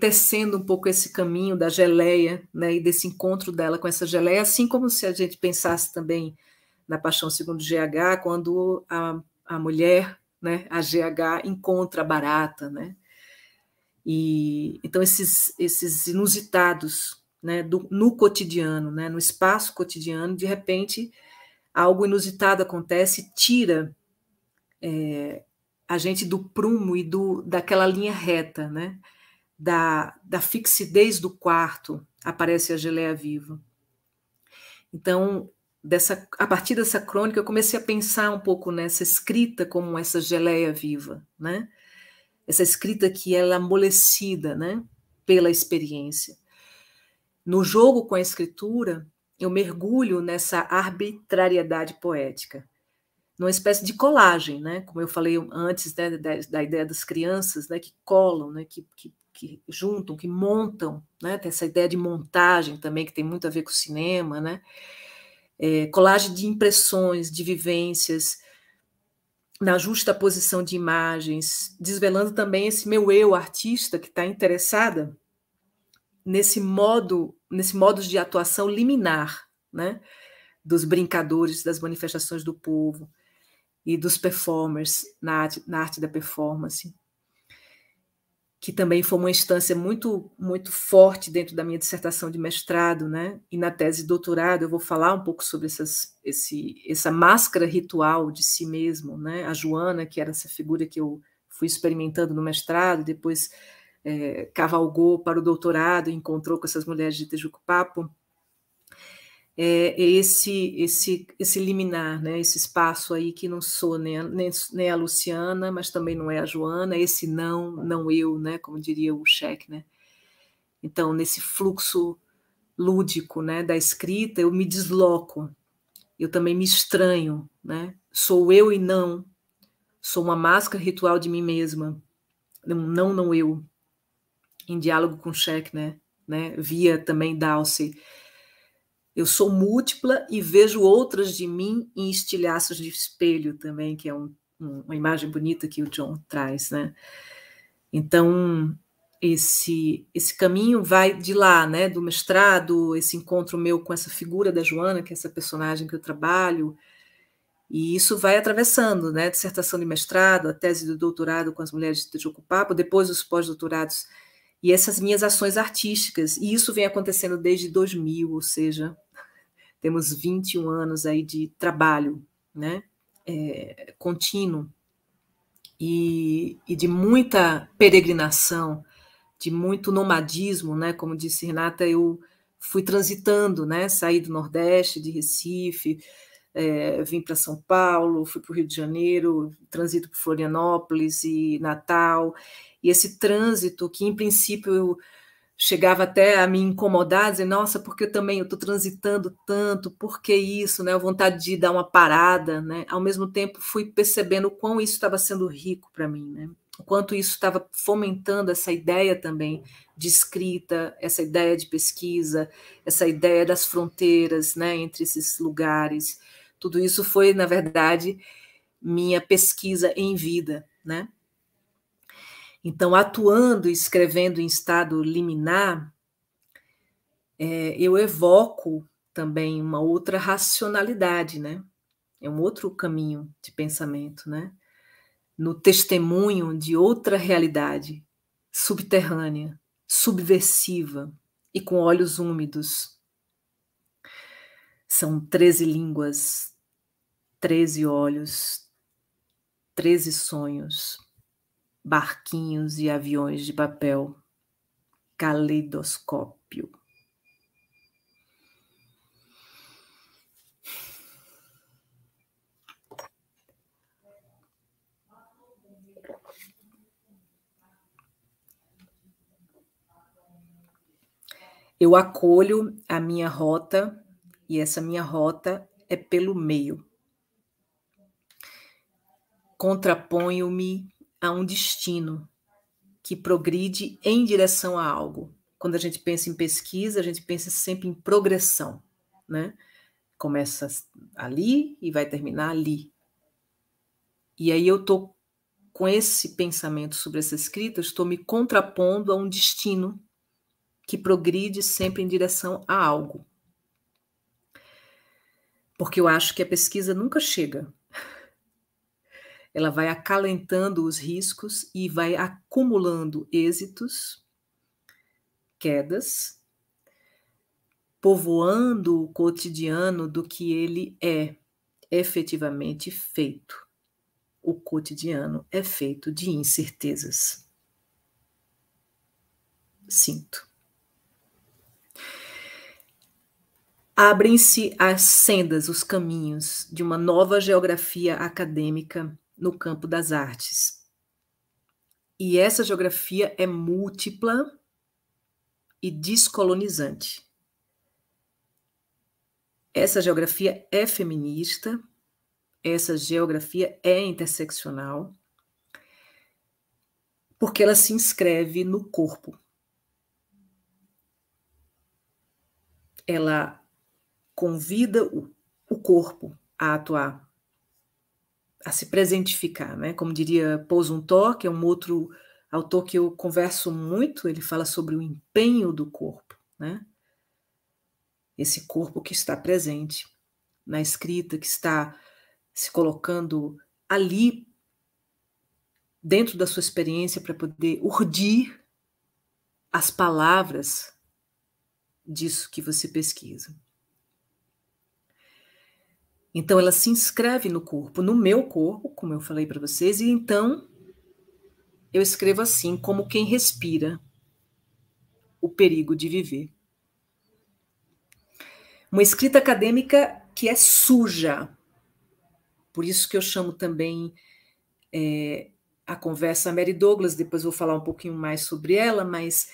tecendo um pouco esse caminho da geleia, né, e desse encontro dela com essa geleia, assim como se a gente pensasse também na Paixão Segundo GH, quando a mulher, né, a GH, encontra a barata, né. E então esses inusitados, né, no cotidiano, né, no espaço cotidiano, de repente algo inusitado acontece, tira a gente do prumo e daquela linha reta, né, da fixidez do quarto, aparece a geleia viva. Então, a partir dessa crônica, eu comecei a pensar um pouco nessa escrita como essa geleia viva, né? Essa escrita que ela é amolecida, né, pela experiência. No jogo com a escritura, eu mergulho nessa arbitrariedade poética, numa espécie de colagem, né, como eu falei antes, né, da ideia das crianças, né, que colam, né, que juntam, que montam, né, tem essa ideia de montagem também, que tem muito a ver com o cinema, né, colagem de impressões, de vivências, na justa posição de imagens, desvelando também esse meu eu artista que está interessada nesse modo de atuação liminar, né, dos brincadores, das manifestações do povo e dos performers na arte da performance, que também foi uma instância muito, muito forte dentro da minha dissertação de mestrado, né? E na tese de doutorado eu vou falar um pouco sobre essa máscara ritual de si mesmo, né? A Joana, que era essa figura que eu fui experimentando no mestrado, depois cavalgou para o doutorado e encontrou com essas mulheres de Tejucupapo, esse liminar, né? Esse espaço aí que não sou nem a Luciana, mas também não é a Joana, esse não eu, né? Como diria o Cheque, né? Então, nesse fluxo lúdico, né, da escrita, eu me desloco, eu também me estranho, né? Sou eu e não, sou uma máscara ritual de mim mesma, não eu, em diálogo com o Cheque, né? Via também Dalser. Eu sou múltipla e vejo outras de mim em estilhaços de espelho também, que é uma imagem bonita que o John traz, né? Então, esse caminho vai de lá, né? Do mestrado, esse encontro meu com essa figura da Joana, que é essa personagem que eu trabalho, e isso vai atravessando, né? Dissertação de mestrado, a tese do doutorado com as mulheres de Tejucupapo, depois os pós-doutorados, e essas minhas ações artísticas, e isso vem acontecendo desde 2000, ou seja, temos 21 anos aí de trabalho, né, contínuo, e de muita peregrinação, de muito nomadismo, né, como disse Renata, eu fui transitando, né, saí do Nordeste, de Recife, vim para São Paulo, fui para o Rio de Janeiro, transito para Florianópolis e Natal, e esse trânsito que, em princípio, eu chegava até a me incomodar, dizer, nossa, porque eu estou transitando tanto, por que isso, né? A vontade de dar uma parada, né? Ao mesmo tempo, fui percebendo o quão isso estava sendo rico para mim, né? O quanto isso estava fomentando essa ideia também de escrita, essa ideia de pesquisa, essa ideia das fronteiras, né, entre esses lugares, Tudo isso foi, na verdade, minha pesquisa em vida, né? Então, atuando e escrevendo em estado liminar, eu evoco também uma outra racionalidade, né? É um outro caminho de pensamento, né? No testemunho de outra realidade subterrânea, subversiva e com olhos úmidos. São 13 línguas, 13 olhos, 13 sonhos, barquinhos e aviões de papel, caleidoscópio. Eu acolho a minha rota, e essa minha rota é pelo meio. Contraponho-me a um destino que progride em direção a algo. Quando a gente pensa em pesquisa, a gente pensa sempre em progressão, né? Começa ali e vai terminar ali. E aí eu estou com esse pensamento sobre essa escrita, estou me contrapondo a um destino que progride sempre em direção a algo. Porque eu acho que a pesquisa nunca chega. Ela vai acalentando os riscos e vai acumulando êxitos, quedas, povoando o cotidiano do que ele é efetivamente feito. O cotidiano é feito de incertezas. Sinto. Abrem-se as sendas, os caminhos de uma nova geografia acadêmica no campo das artes. E essa geografia é múltipla e descolonizante. Essa geografia é feminista, essa geografia é interseccional, porque ela se inscreve no corpo. Ela convida o corpo a atuar, a se presentificar, né? Como diria Pousontor, que é um outro autor que eu converso muito, ele fala sobre o empenho do corpo, né? Esse corpo que está presente na escrita, que está se colocando ali dentro da sua experiência para poder urdir as palavras disso que você pesquisa. Então, ela se inscreve no corpo, no meu corpo, como eu falei para vocês, e então eu escrevo assim, como quem respira o perigo de viver. Uma escrita acadêmica que é suja. Por isso que eu chamo também a conversa a Mary Douglas, depois vou falar um pouquinho mais sobre ela, mas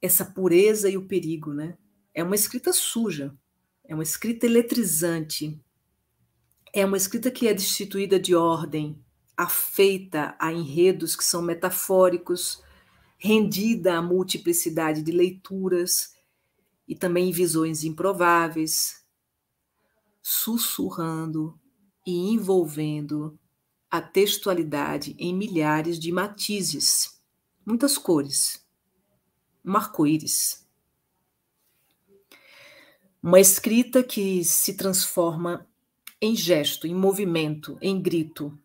essa pureza e o perigo, né? É uma escrita suja. É uma escrita eletrizante, é uma escrita que é destituída de ordem, afeita a enredos que são metafóricos, rendida à multiplicidade de leituras e também visões improváveis, sussurrando e envolvendo a textualidade em milhares de matizes, muitas cores, um arco-íris. Uma escrita que se transforma em gesto, em movimento, em grito.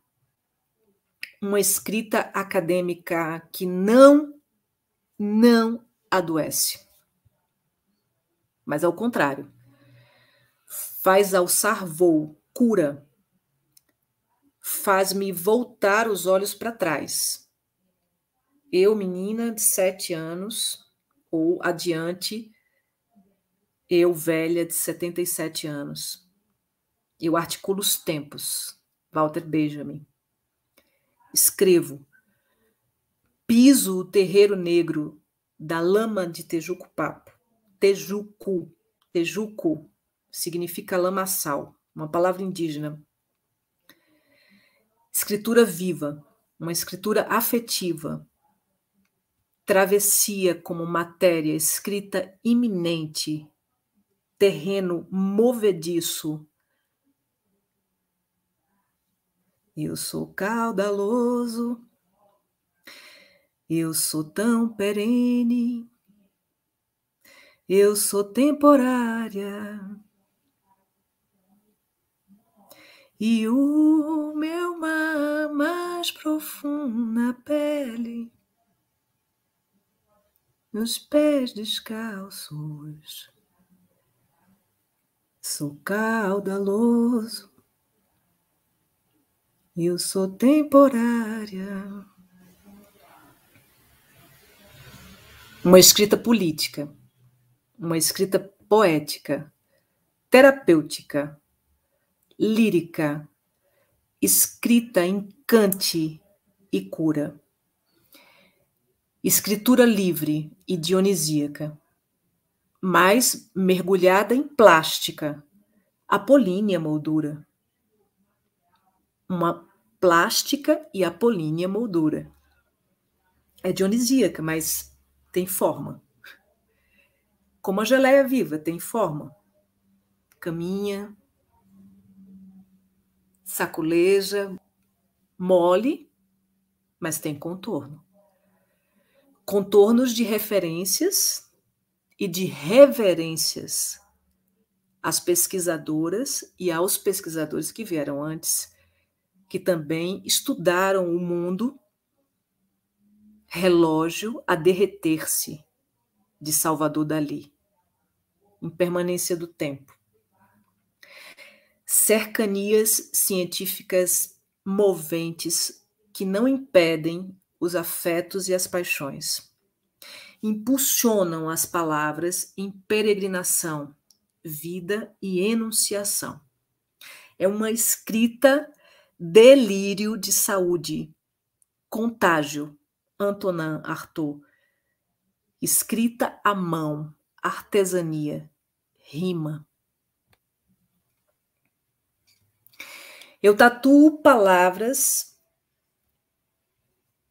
Uma escrita acadêmica que não adoece. Mas ao contrário, faz alçar voo, cura, faz-me voltar os olhos para trás. Eu, menina de 7 anos ou adiante, eu, velha, de 77 anos. Eu articulo os tempos. Walter Benjamin. Escrevo. Piso o terreiro negro da lama de Tejucupapo. Tejucu. Tejucu significa lamaçal, uma palavra indígena. Escritura viva, uma escritura afetiva. Travessia como matéria, escrita iminente. Terreno movediço, Eu sou caudaloso, eu sou tão perene, eu sou temporária, e o meu mar mais profundo na pele, nos pés descalços. Sou caudaloso, eu sou temporária. Uma escrita política, uma escrita poética, terapêutica, lírica, escrita em cante e cura, escritura livre e dionisíaca, mas mergulhada em plástica, apolínea moldura. Uma plástica e apolínea moldura. É dionisíaca, mas tem forma. Como a geleia viva, tem forma. Caminha, sacoleja, mole, mas tem contorno. Contornos de referências e de reverências às pesquisadoras e aos pesquisadores que vieram antes, que também estudaram o mundo relógio a derreter-se de Salvador Dalí, em Permanência do Tempo. Cercanias científicas moventes que não impedem os afetos e as paixões, impulsionam as palavras em peregrinação, vida e enunciação. É uma escrita delírio de saúde, contágio, Antonin Artaud, escrita à mão, artesania, rima. Eu tatuo palavras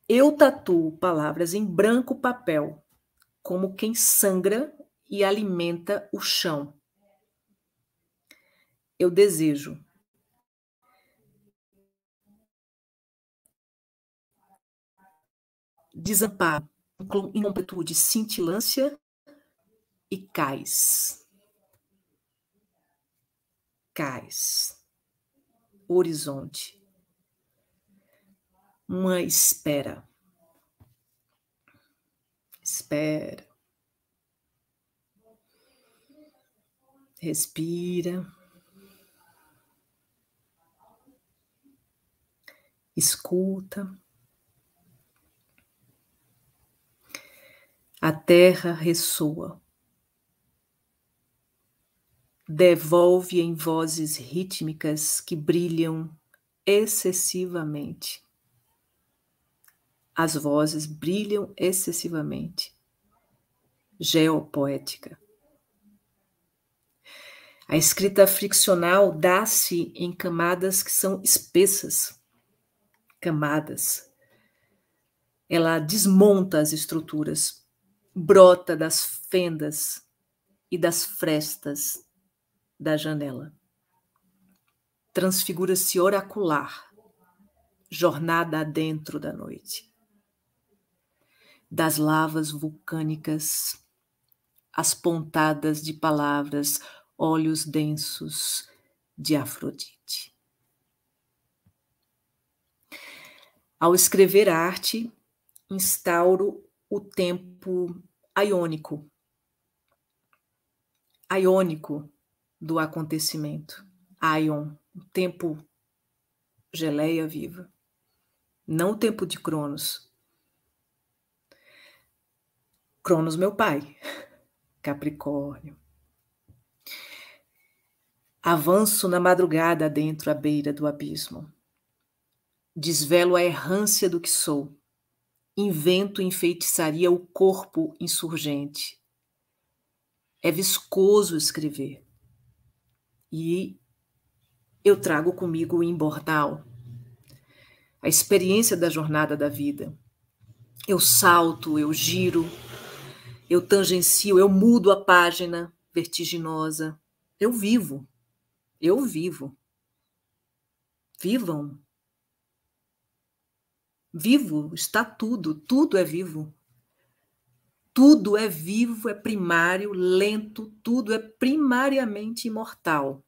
em branco papel, como quem sangra e alimenta o chão. Eu desejo. Desamparo, incompletude, cintilância e cais. Cais. Horizonte. Uma espera. Espera. Respira. Escuta. A terra ressoa, devolve em vozes rítmicas que brilham excessivamente. As vozes brilham excessivamente. Geopoética. A escrita friccional dá-se em camadas que são espessas. Camadas. Ela desmonta as estruturas. Brota das fendas e das frestas da janela. Transfigura-se oracular, jornada adentro da noite. Das lavas vulcânicas, as pontadas de palavras, olhos densos de Afrodite. Ao escrever a arte, instauro o tempo aiônico, aiônico do acontecimento, aion, o tempo geleia viva, não o tempo de Cronos. Cronos, meu pai, Capricórnio. Avanço na madrugada dentro à beira do abismo, desvelo a errância do que sou. Invento enfeitiçaria o corpo insurgente. É viscoso escrever. E eu trago comigo o imbornal, a experiência da jornada da vida. Eu salto, eu giro, eu tangencio, eu mudo a página vertiginosa. Eu vivo. Vivam. Vivo está tudo, tudo é vivo. Tudo é vivo, é primário, lento, tudo é primariamente imortal.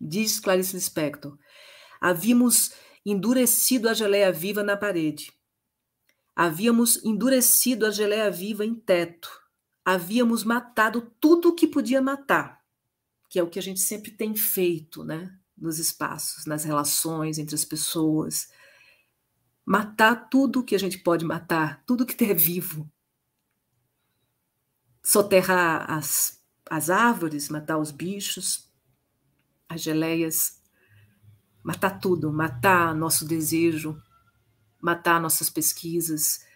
Diz Clarice Lispector. Havíamos endurecido a geleia viva na parede. Havíamos endurecido a geleia viva em teto. Havíamos matado tudo o que podia matar, que é o que a gente sempre tem feito, né? Nos espaços, nas relações entre as pessoas. Matar tudo o que a gente pode matar, tudo que é vivo. Soterrar as árvores, matar os bichos, as geleias, matar tudo, matar nosso desejo, matar nossas pesquisas,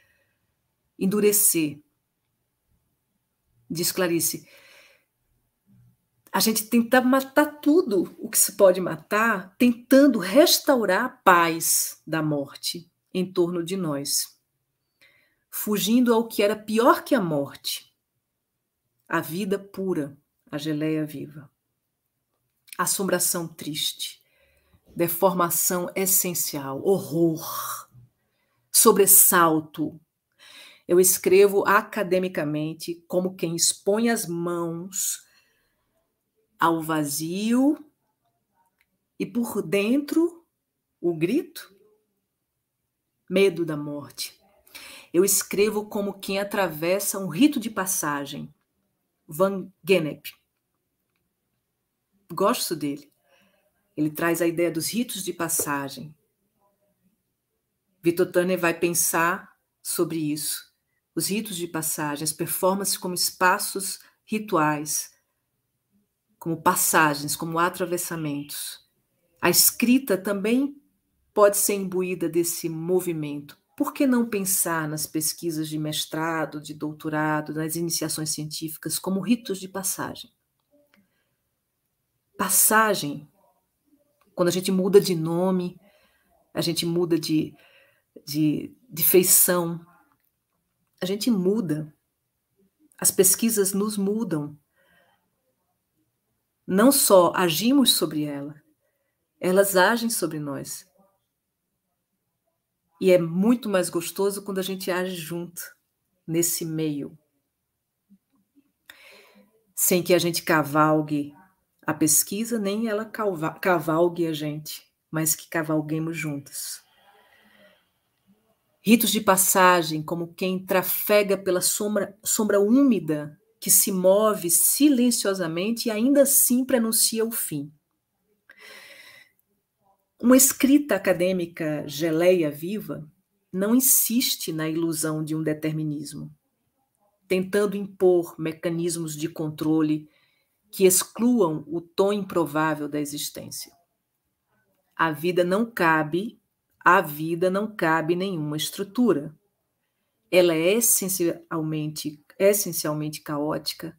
endurecer. Diz Clarice, a gente tenta matar tudo o que se pode matar, tentando restaurar a paz da morte em torno de nós, fugindo ao que era pior que a morte, a vida pura, a geleia viva, assombração triste, deformação essencial, horror, sobressalto. Eu escrevo academicamente como quem expõe as mãos ao vazio e por dentro o grito, medo da morte. Eu escrevo como quem atravessa um rito de passagem. Van Gennep. Gosto dele. Ele traz a ideia dos ritos de passagem. Victor Turner vai pensar sobre isso. Os ritos de passagem, as performances como espaços rituais, como passagens, como atravessamentos. A escrita também pode ser imbuída desse movimento. Por que não pensar nas pesquisas de mestrado, de doutorado, nas iniciações científicas, como ritos de passagem? Passagem, quando a gente muda de nome, a gente muda de feição, a gente muda, as pesquisas nos mudam. Não só agimos sobre ela, elas agem sobre nós. E é muito mais gostoso quando a gente age junto, nesse meio. Sem que a gente cavalgue a pesquisa, nem ela cavalgue a gente, mas que cavalguemos juntas. Ritos de passagem, como quem trafega pela sombra úmida que se move silenciosamente e ainda assim prenuncia o fim. Uma escrita acadêmica geleia viva não insiste na ilusão de um determinismo, tentando impor mecanismos de controle que excluam o tom improvável da existência. À vida não cabe nenhuma estrutura. Ela é essencialmente caótica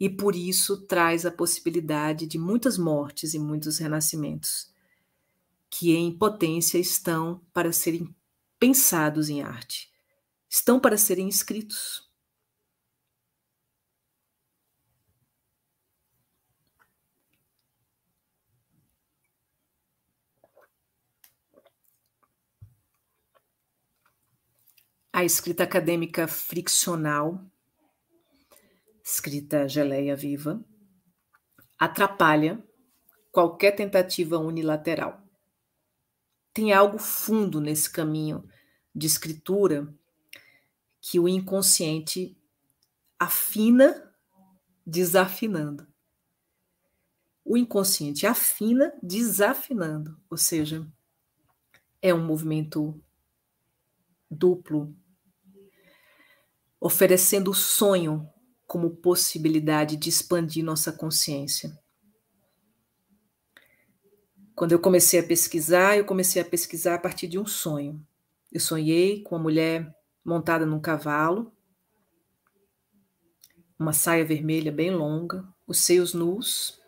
e por isso traz a possibilidade de muitas mortes e muitos renascimentos, que em potência estão para serem pensados em arte, estão para serem escritos. A escrita acadêmica friccional, escrita geleia viva, atrapalha qualquer tentativa unilateral. Tem algo fundo nesse caminho de escritura que o inconsciente afina, desafinando. O inconsciente afina, desafinando, ou seja, é um movimento duplo, oferecendo o sonho como possibilidade de expandir nossa consciência. Quando eu comecei a pesquisar a partir de um sonho. Eu sonhei com uma mulher montada num cavalo, uma saia vermelha bem longa, os seios nus.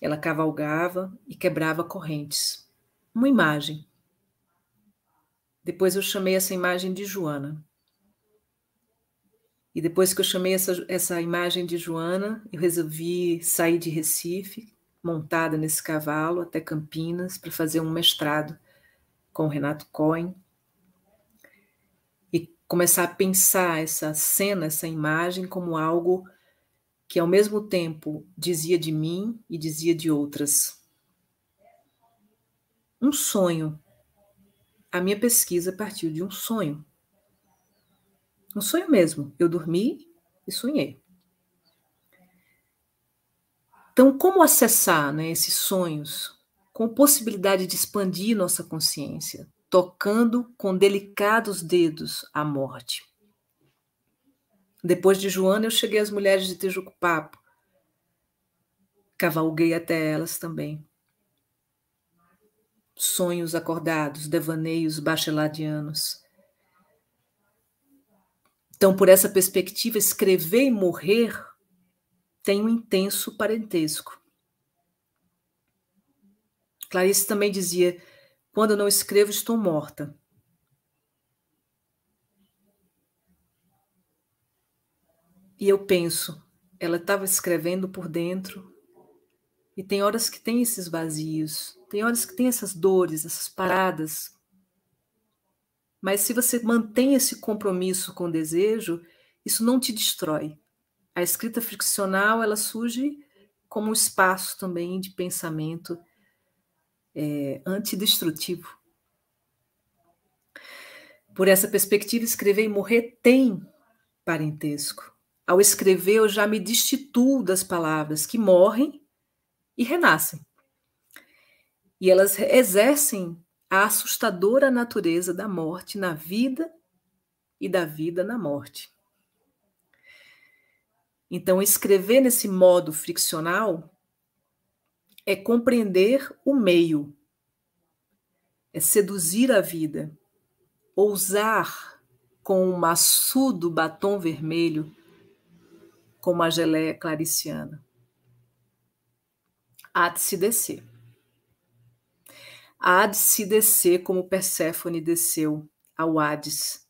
Ela cavalgava e quebrava correntes. Uma imagem. Depois eu chamei essa imagem de Joana. E depois que eu chamei essa imagem de Joana, eu resolvi sair de Recife, montada nesse cavalo até Campinas para fazer um mestrado com o Renato Cohen, e começar a pensar essa cena, essa imagem, como algo que, ao mesmo tempo, dizia de mim e dizia de outras. Um sonho. A minha pesquisa partiu de um sonho. Um sonho mesmo. Eu dormi e sonhei. Então, como acessar, né, esses sonhos com possibilidade de expandir nossa consciência, tocando com delicados dedos a morte? Depois de Joana, eu cheguei às mulheres de Tejucupapo. Cavalguei até elas também. Sonhos acordados, devaneios bacheladianos. Então, por essa perspectiva, escrever e morrer tem um intenso parentesco. Clarice também dizia, quando eu não escrevo, estou morta. E eu penso, ela estava escrevendo por dentro, e tem horas que tem esses vazios, tem horas que tem essas dores, essas paradas. Mas se você mantém esse compromisso com o desejo, isso não te destrói. A escrita ficcional, ela surge como um espaço também de pensamento antidestrutivo. Por essa perspectiva, escrever e morrer tem parentesco. Ao escrever, eu já me destituo das palavras que morrem e renascem. E elas exercem a assustadora natureza da morte na vida e da vida na morte. Então, escrever nesse modo friccional é compreender o meio, é seduzir a vida, ousar com um maçudo batom vermelho, como a geleia clariciana. Há de se descer. Há de se descer como Perséfone desceu ao Hades,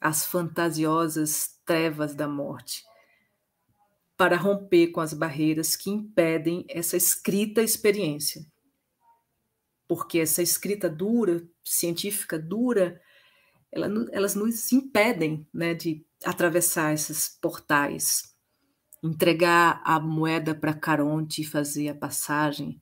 às fantasiosas trevas da morte, para romper com as barreiras que impedem essa escrita experiência. Porque essa escrita dura, científica dura, elas nos impedem, né, de atravessar esses portais, entregar a moeda para Caronte e fazer a passagem,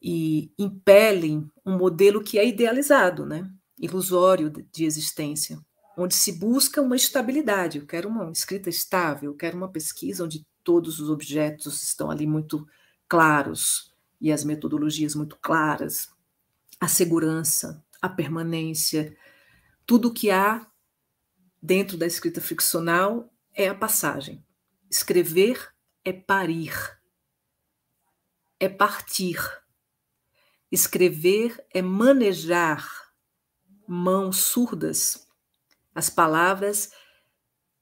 e impelem um modelo que é idealizado, né? Ilusório de existência, onde se busca uma estabilidade. Eu quero uma escrita estável, eu quero uma pesquisa onde todos os objetos estão ali muito claros e as metodologias muito claras, a segurança, a permanência, tudo o que há dentro da escrita ficcional é a passagem. Escrever é parir, é partir. Escrever é manejar mãos surdas. As palavras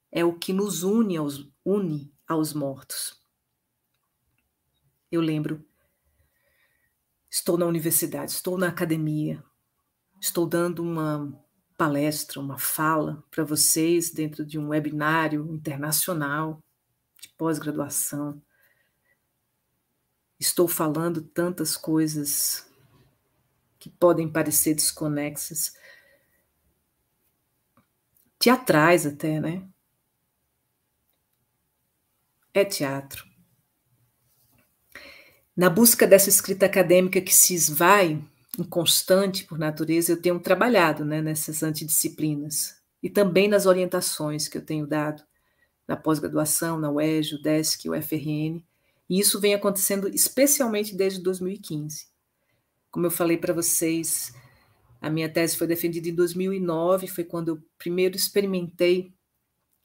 é o que nos une aos mortos. Eu lembro, estou na universidade, estou na academia, estou dando uma palestra, uma fala para vocês dentro de um webinário internacional de pós-graduação. Estou falando tantas coisas que podem parecer desconexas, teatrais até, né? É teatro. Na busca dessa escrita acadêmica que se esvai, inconstante por natureza, eu tenho trabalhado, né, nessas antidisciplinas e também nas orientações que eu tenho dado na pós-graduação, na UERJ, o DESC, o UFRN, e isso vem acontecendo especialmente desde 2015. Como eu falei para vocês, a minha tese foi defendida em 2009, foi quando eu primeiro experimentei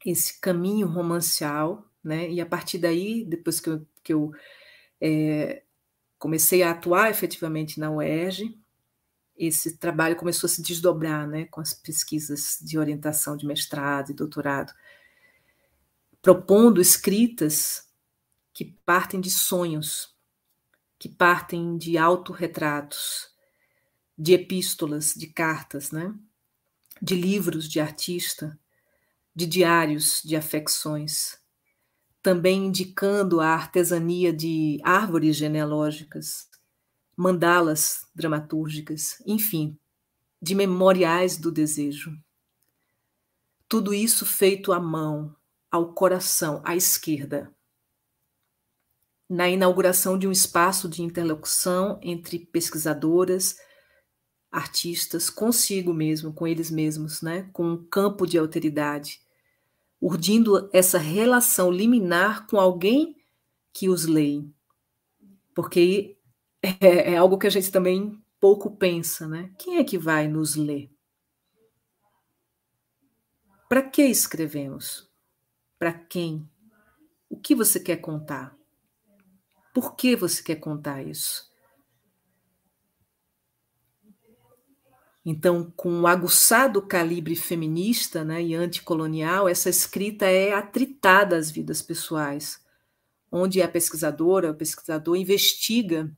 esse caminho romancial, né? E a partir daí, depois que eu comecei a atuar efetivamente na UERJ, esse trabalho começou a se desdobrar, né, com as pesquisas de orientação de mestrado e doutorado, propondo escritas que partem de sonhos, que partem de autorretratos, de epístolas, de cartas, né? De livros de artista, de diários de afecções, também indicando a artesania de árvores genealógicas, mandalas dramatúrgicas, enfim, de memoriais do desejo. Tudo isso feito à mão, ao coração, à esquerda, na inauguração de um espaço de interlocução entre pesquisadoras, artistas, consigo mesmo, com eles mesmos, né? Com um campo de alteridade, urdindo essa relação liminar com alguém que os lê, porque é algo que a gente também pouco pensa, né? Quem é que vai nos ler? Para que escrevemos? Para quem? O que você quer contar? Por que você quer contar isso? Então, com um aguçado calibre feminista, né, e anticolonial, essa escrita é atritada às vidas pessoais, onde a pesquisadora, o pesquisador investiga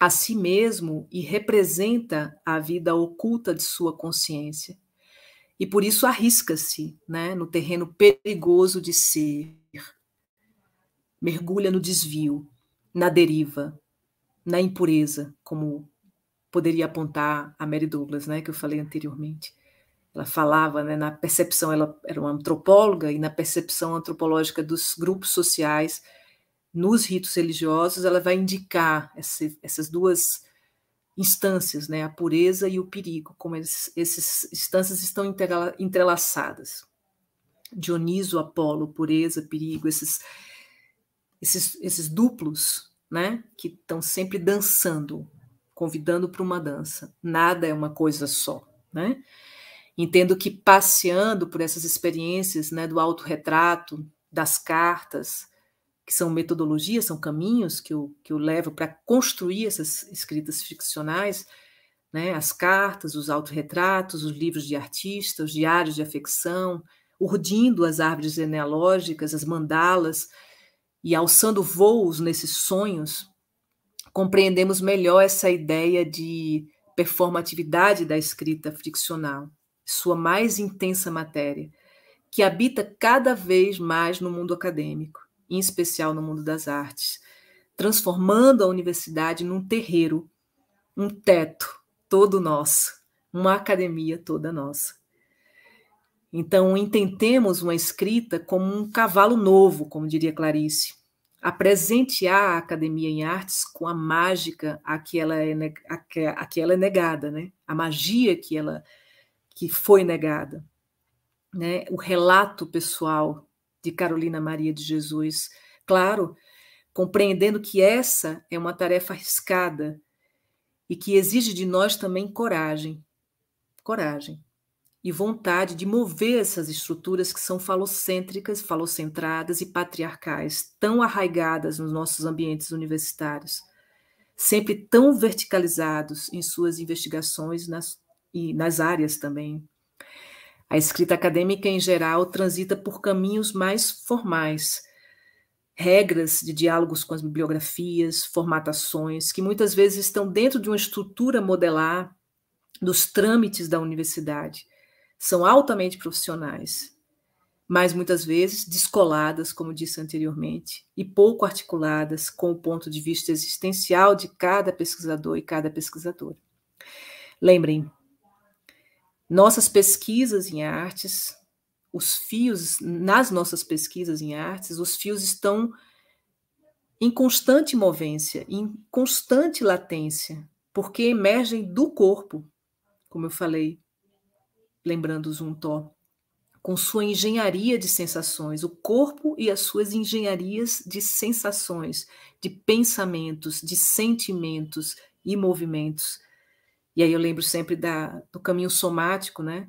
a si mesmo e representa a vida oculta de sua consciência. E por isso arrisca-se, né, no terreno perigoso de ser, mergulha no desvio, na deriva, na impureza, como poderia apontar a Mary Douglas, né, que eu falei anteriormente. Ela falava, né, na percepção, ela era uma antropóloga, e na percepção antropológica dos grupos sociais, nos ritos religiosos, ela vai indicar essas duas instâncias, né, a pureza e o perigo, como essas instâncias estão entrelaçadas. Dioniso, Apolo, pureza, perigo, esses duplos, né, que estão sempre dançando, convidando para uma dança. Nada é uma coisa só, né? Entendo que passeando por essas experiências, né, do autorretrato, das cartas, que são metodologias, são caminhos que eu levo para construir essas escritas ficcionais, né? As cartas, os autorretratos, os livros de artista, os diários de afecção, urdindo as árvores genealógicas, as mandalas, e alçando voos nesses sonhos, compreendemos melhor essa ideia de performatividade da escrita ficcional, sua mais intensa matéria, que habita cada vez mais no mundo acadêmico, em especial no mundo das artes, transformando a universidade num terreiro, um teto todo nosso, uma academia toda nossa. Então, entendemos uma escrita como um cavalo novo, como diria Clarice, a presentear a academia em artes com a mágica a que ela é negada, né? A magia que foi negada, né? O relato pessoal de Carolina Maria de Jesus, claro, compreendendo que essa é uma tarefa arriscada e que exige de nós também coragem e vontade de mover essas estruturas que são falocêntricas, falocentradas e patriarcais, tão arraigadas nos nossos ambientes universitários, sempre tão verticalizados em suas investigações e nas áreas também. A escrita acadêmica, em geral, transita por caminhos mais formais, regras de diálogos com as bibliografias, formatações, que muitas vezes estão dentro de uma estrutura modelar dos trâmites da universidade. São altamente profissionais, mas muitas vezes descoladas, como disse anteriormente, e pouco articuladas com o ponto de vista existencial de cada pesquisador e cada pesquisadora. Lembrem, nossas pesquisas em artes, os fios, nas nossas pesquisas em artes, os fios estão em constante movência, em constante latência, porque emergem do corpo, como eu falei, lembrando Zumthor, com sua engenharia de sensações, o corpo e as suas engenharias de sensações, de pensamentos, de sentimentos e movimentos. E aí eu lembro sempre do caminho somático, né,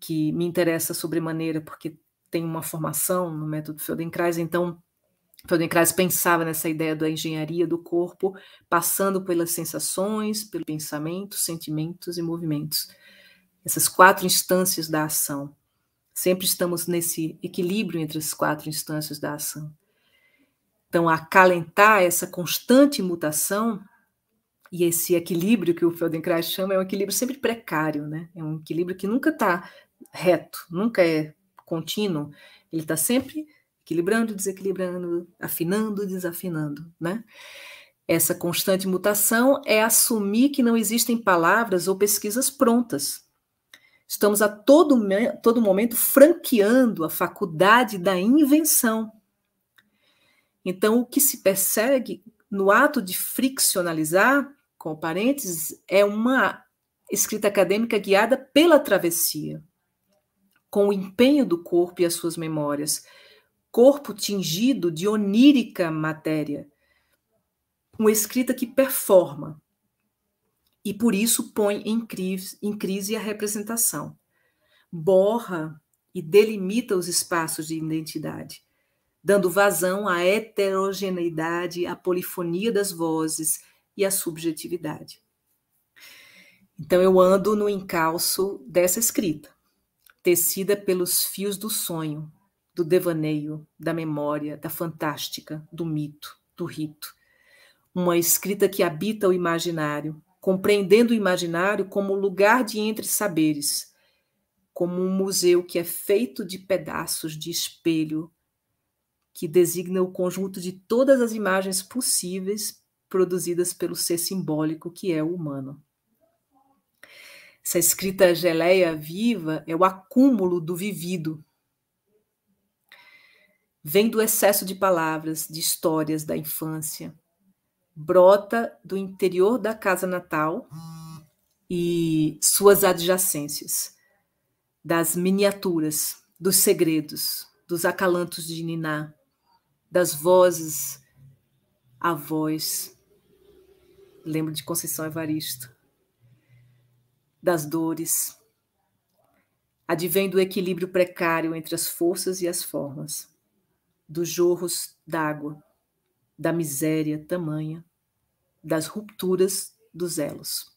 que me interessa sobremaneira, porque tem uma formação no método Feldenkrais. Então, Feldenkrais pensava nessa ideia da engenharia do corpo, passando pelas sensações, pelo pensamento, sentimentos e movimentos. Essas quatro instâncias da ação. Sempre estamos nesse equilíbrio entre as quatro instâncias da ação. Então, acalentar essa constante mutação e esse equilíbrio que o Feldenkrais chama é um equilíbrio sempre precário, né? É um equilíbrio que nunca está reto, nunca é contínuo. Ele está sempre equilibrando, desequilibrando, afinando, desafinando, né? Essa constante mutação é assumir que não existem palavras ou pesquisas prontas. Estamos a todo momento franqueando a faculdade da invenção. Então, o que se persegue no ato de friccionalizar, com parênteses, é uma escrita acadêmica guiada pela travessia, com o empenho do corpo e as suas memórias, corpo tingido de onírica matéria, uma escrita que performa e, por isso, põe em crise a representação, borra e delimita os espaços de identidade, dando vazão à heterogeneidade, à polifonia das vozes e à subjetividade. Então, eu ando no encalço dessa escrita, tecida pelos fios do sonho, do devaneio, da memória, da fantástica, do mito, do rito. Uma escrita que habita o imaginário, compreendendo o imaginário como lugar de entre-saberes, como um museu que é feito de pedaços de espelho que designa o conjunto de todas as imagens possíveis produzidas pelo ser simbólico que é o humano. Essa escrita geleia viva é o acúmulo do vivido. Vem do excesso de palavras, de histórias da infância. Brota do interior da casa natal e suas adjacências, das miniaturas, dos segredos, dos acalantos de niná, das vozes, a voz. Lembro de Conceição Evaristo. Das dores, advém do equilíbrio precário entre as forças e as formas, dos jorros d'água, da miséria tamanha, das rupturas dos elos.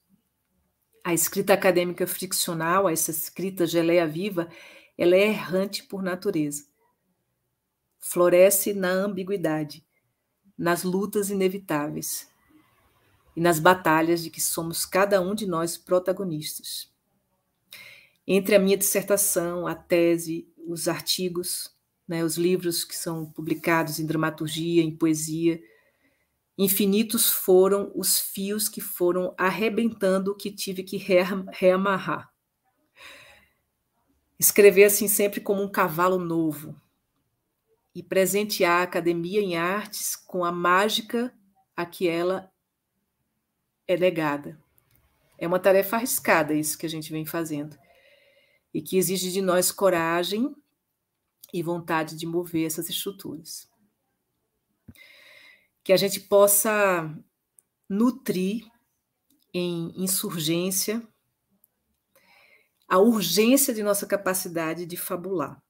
A escrita acadêmica friccional, essa escrita geleia viva, ela é errante por natureza. Floresce na ambiguidade, nas lutas inevitáveis, e nas batalhas de que somos cada um de nós protagonistas. Entre a minha dissertação, a tese, os artigos, né, os livros que são publicados em dramaturgia, em poesia, infinitos foram os fios que foram arrebentando o que tive que reamarrar. Escrever assim sempre como um cavalo novo e presentear a academia em artes com a mágica a que ela é negada. É uma tarefa arriscada isso que a gente vem fazendo e que exige de nós coragem e vontade de mover essas estruturas. Que a gente possa nutrir em insurgência a urgência de nossa capacidade de fabular,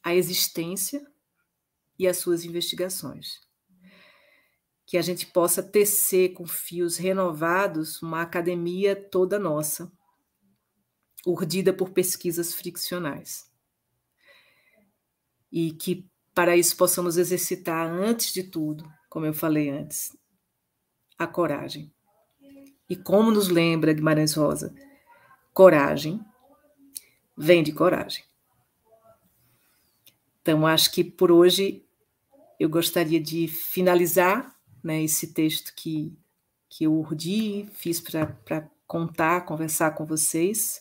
a existência e as suas investigações. Que a gente possa tecer com fios renovados uma academia toda nossa, urdida por pesquisas friccionais. E que, para isso, possamos exercitar, antes de tudo, como eu falei antes, a coragem. E como nos lembra Guimarães Rosa, coragem vem de coragem. Então, acho que por hoje eu gostaria de finalizar, né, esse texto que eu urdi, fiz para contar, conversar com vocês.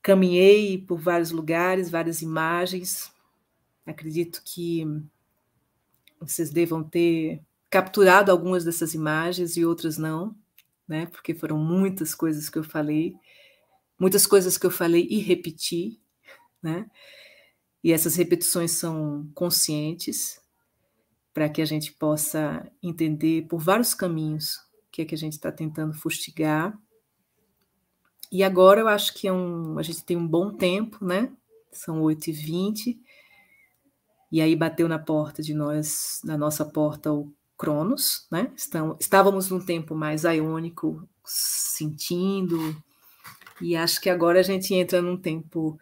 Caminhei por vários lugares, várias imagens. Acredito que vocês devam ter capturado algumas dessas imagens e outras não, né, porque foram muitas coisas que eu falei, e repeti, né, e essas repetições são conscientes, para que a gente possa entender por vários caminhos o que é que a gente está tentando fustigar. E agora eu acho que a gente tem um bom tempo, né? São 8h20, e aí bateu na porta de nós, na nossa porta, o Cronos, né? Estávamos num tempo mais aiônico, sentindo, e acho que agora a gente entra num tempo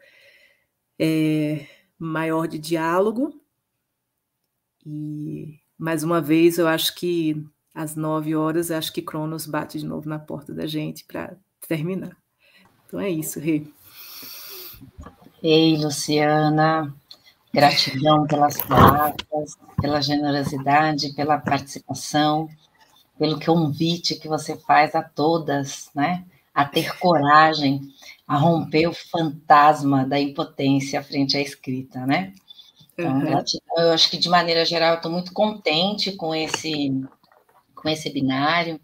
maior de diálogo. E, mais uma vez, eu acho que às 9h, acho que Cronos bate de novo na porta da gente para terminar. Então é isso, Rê. Ei, Luciana, Gratidão pelas palavras, pela generosidade, pela participação, pelo convite que você faz a todas, né? A ter coragem, a romper o fantasma da impotência frente à escrita, né? Então, gratidão. Eu acho que, de maneira geral, eu estou muito contente com esse binário.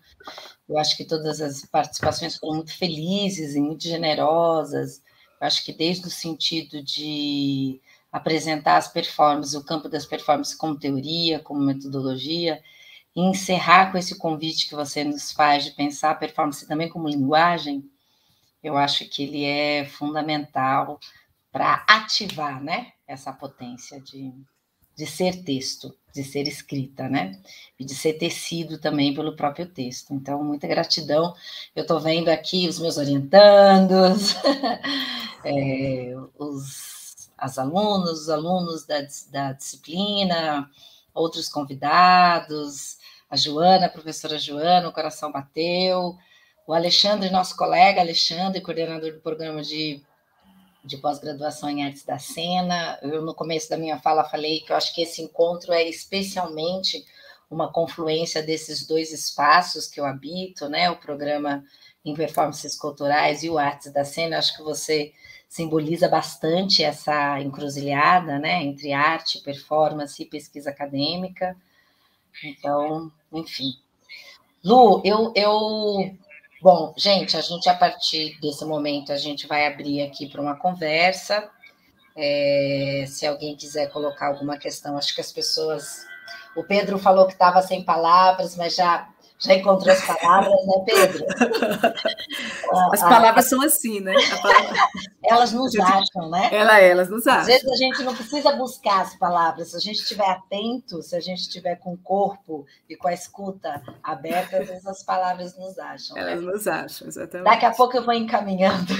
Eu acho que todas as participações foram muito felizes e muito generosas. Eu acho que desde o sentido de apresentar as performances, o campo das performances como teoria, como metodologia, e encerrar com esse convite que você nos faz de pensar a performance também como linguagem, eu acho que ele é fundamental para ativar, né, essa potência de ser texto, de ser escrita, né, e de ser tecido também pelo próprio texto. Então, muita gratidão. Eu estou vendo aqui os meus orientandos, os alunos da disciplina, outros convidados, a Joana, a professora Joana, o coração bateu, o Alexandre, nosso colega Alexandre, coordenador do programa de pós-graduação em Artes da Cena. Eu, no começo da minha fala, falei que eu acho que esse encontro é especialmente uma confluência desses dois espaços que eu habito, né? O programa em Performances Culturais e o Artes da Cena. Acho que você simboliza bastante essa encruzilhada, né, entre arte, performance e pesquisa acadêmica. Então, enfim. Lu, Bom, gente, a partir desse momento, a gente vai abrir aqui para uma conversa. Se alguém quiser colocar alguma questão, acho que as pessoas... O Pedro falou que estava sem palavras, mas já encontrou as palavras, né, Pedro? As palavras são assim, né? Elas nos acham, né? Elas nos acham. Às vezes a gente não precisa buscar as palavras. Se a gente estiver atento, se a gente estiver com o corpo e com a escuta aberta, às vezes as palavras nos acham. Elas nos acham, exatamente. Daqui a pouco eu vou encaminhando.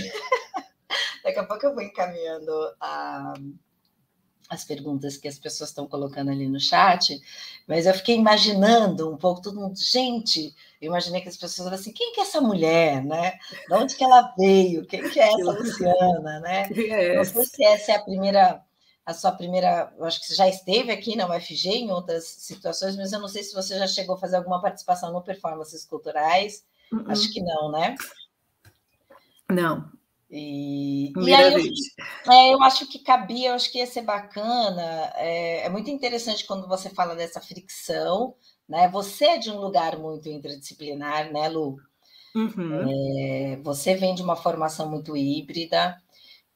As perguntas que as pessoas estão colocando ali no chat, mas eu fiquei imaginando um pouco, todo mundo, gente, eu imaginei que as pessoas falavam assim, quem que é essa mulher, né? De onde que ela veio? Quem que é essa Luciana, né? Não sei se essa é a sua primeira, eu acho que você já esteve aqui na UFG em outras situações, mas eu não sei se você já chegou a fazer alguma participação no Performances Culturais, acho que não, né? Não. E aí eu acho que cabia, eu acho que ia ser bacana, é muito interessante quando você fala dessa fricção, né? Você é de um lugar muito interdisciplinar, né, Lu? Você vem de uma formação muito híbrida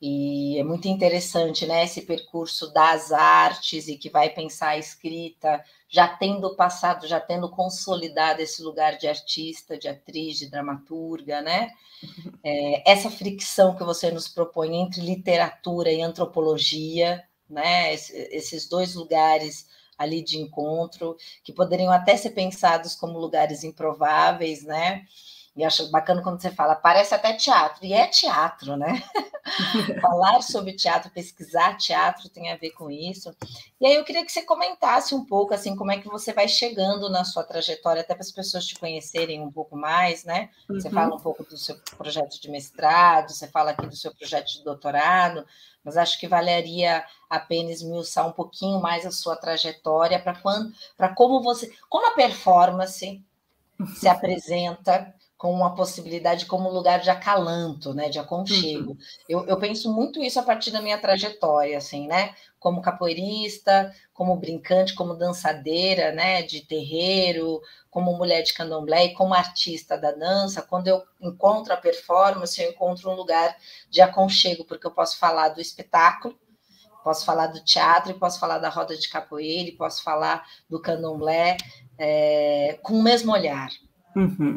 e é muito interessante, né, esse percurso das artes e que vai pensar a escrita, já tendo passado, já tendo consolidado esse lugar de artista, de atriz, de dramaturga, né? Essa fricção que você nos propõe entre literatura e antropologia, né? Esses dois lugares ali de encontro, que poderiam até ser pensados como lugares improváveis, né? E acho bacana quando você fala, parece até teatro, e é teatro, né? Falar sobre teatro, pesquisar teatro tem a ver com isso. E aí eu queria que você comentasse um pouco, assim, como é que você vai chegando na sua trajetória, até para as pessoas te conhecerem um pouco mais, né? Você fala um pouco do seu projeto de mestrado, você fala aqui do seu projeto de doutorado, mas acho que valeria a pena esmiuçar um pouquinho mais a sua trajetória para como a performance se apresenta com uma possibilidade como lugar de acalanto, né, de aconchego. Eu penso muito isso a partir da minha trajetória, assim, né, como capoeirista, como brincante, como dançadeira, né, de terreiro, como mulher de candomblé e como artista da dança. Quando eu encontro a performance, eu encontro um lugar de aconchego, porque eu posso falar do espetáculo, posso falar do teatro, posso falar da roda de capoeira, posso falar do candomblé, com o mesmo olhar.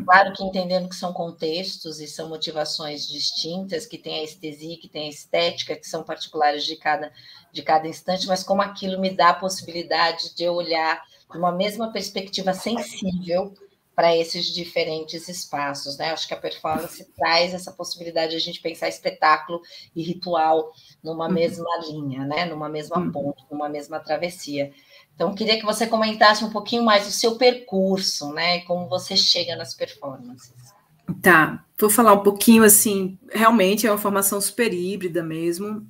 Claro que entendendo que são contextos e são motivações distintas, que tem a estesia, que tem a estética, que são particulares de cada instante, mas como aquilo me dá a possibilidade de eu olhar de uma mesma perspectiva sensível para esses diferentes espaços, né? Acho que a performance traz essa possibilidade de a gente pensar espetáculo e ritual numa mesma linha, né? Numa mesma ponta, numa mesma travessia. Então, queria que você comentasse um pouquinho mais o seu percurso, né? Como você chega nas performances. Tá, vou falar um pouquinho, assim, realmente é uma formação super híbrida mesmo.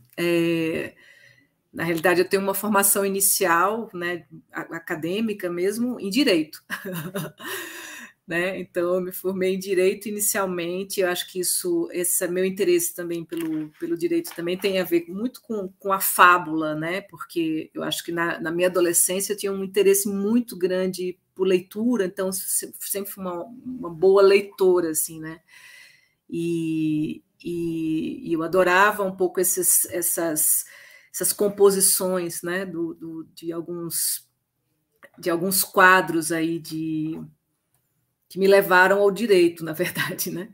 Na realidade, eu tenho uma formação inicial, né, acadêmica mesmo, em direito. Né? Então, eu me formei em direito inicialmente. Eu acho que isso, esse meu interesse também pelo direito também tem a ver muito com a fábula, né? Porque eu acho que na minha adolescência eu tinha um interesse muito grande por leitura, então sempre fui uma boa leitora, assim, né? E eu adorava um pouco essas composições, né? de alguns quadros aí que me levaram ao direito, na verdade, né?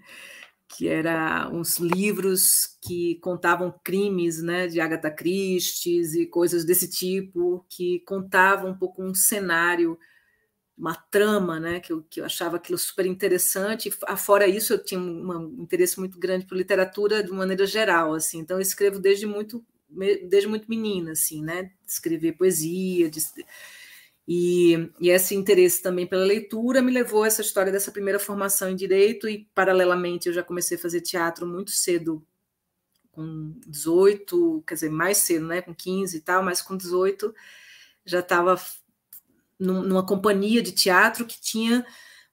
Que eram uns livros que contavam crimes, né, de Agatha Christie e coisas desse tipo, que contavam um pouco um cenário, uma trama, né, que eu achava aquilo super interessante. Fora isso, eu tinha um interesse muito grande por literatura de maneira geral, assim. Então eu escrevo desde muito menina, assim, né? Escrever poesia, E esse interesse também pela leitura me levou a essa história dessa primeira formação em direito, e, paralelamente, eu já comecei a fazer teatro muito cedo, com 18, quer dizer, mais cedo, né, com 15 e tal, mas com 18 já estava numa companhia de teatro que tinha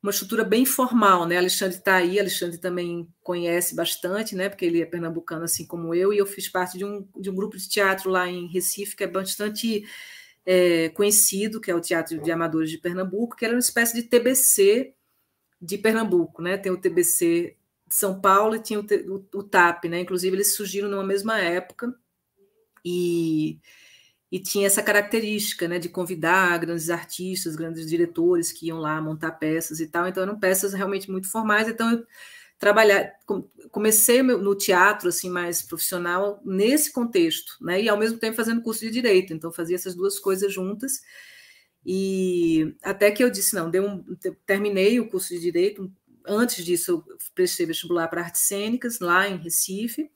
uma estrutura bem formal, né? Alexandre está aí, Alexandre também conhece bastante, né? Porque ele é pernambucano assim como eu, e eu fiz parte de um grupo de teatro lá em Recife, que é bastante... conhecido, que é o Teatro de Amadores de Pernambuco, que era uma espécie de TBC de Pernambuco, né? Tem o TBC de São Paulo e tinha o TAP, né? Inclusive, eles surgiram numa mesma época e tinha essa característica, né, de convidar grandes artistas, grandes diretores que iam lá montar peças e tal, então eram peças realmente muito formais, então eu comecei no teatro assim mais profissional nesse contexto, né? E ao mesmo tempo fazendo curso de direito, então fazia essas duas coisas juntas. E até que eu disse não, terminei o curso de direito. Antes disso, eu prestei vestibular para artes cênicas lá em Recife,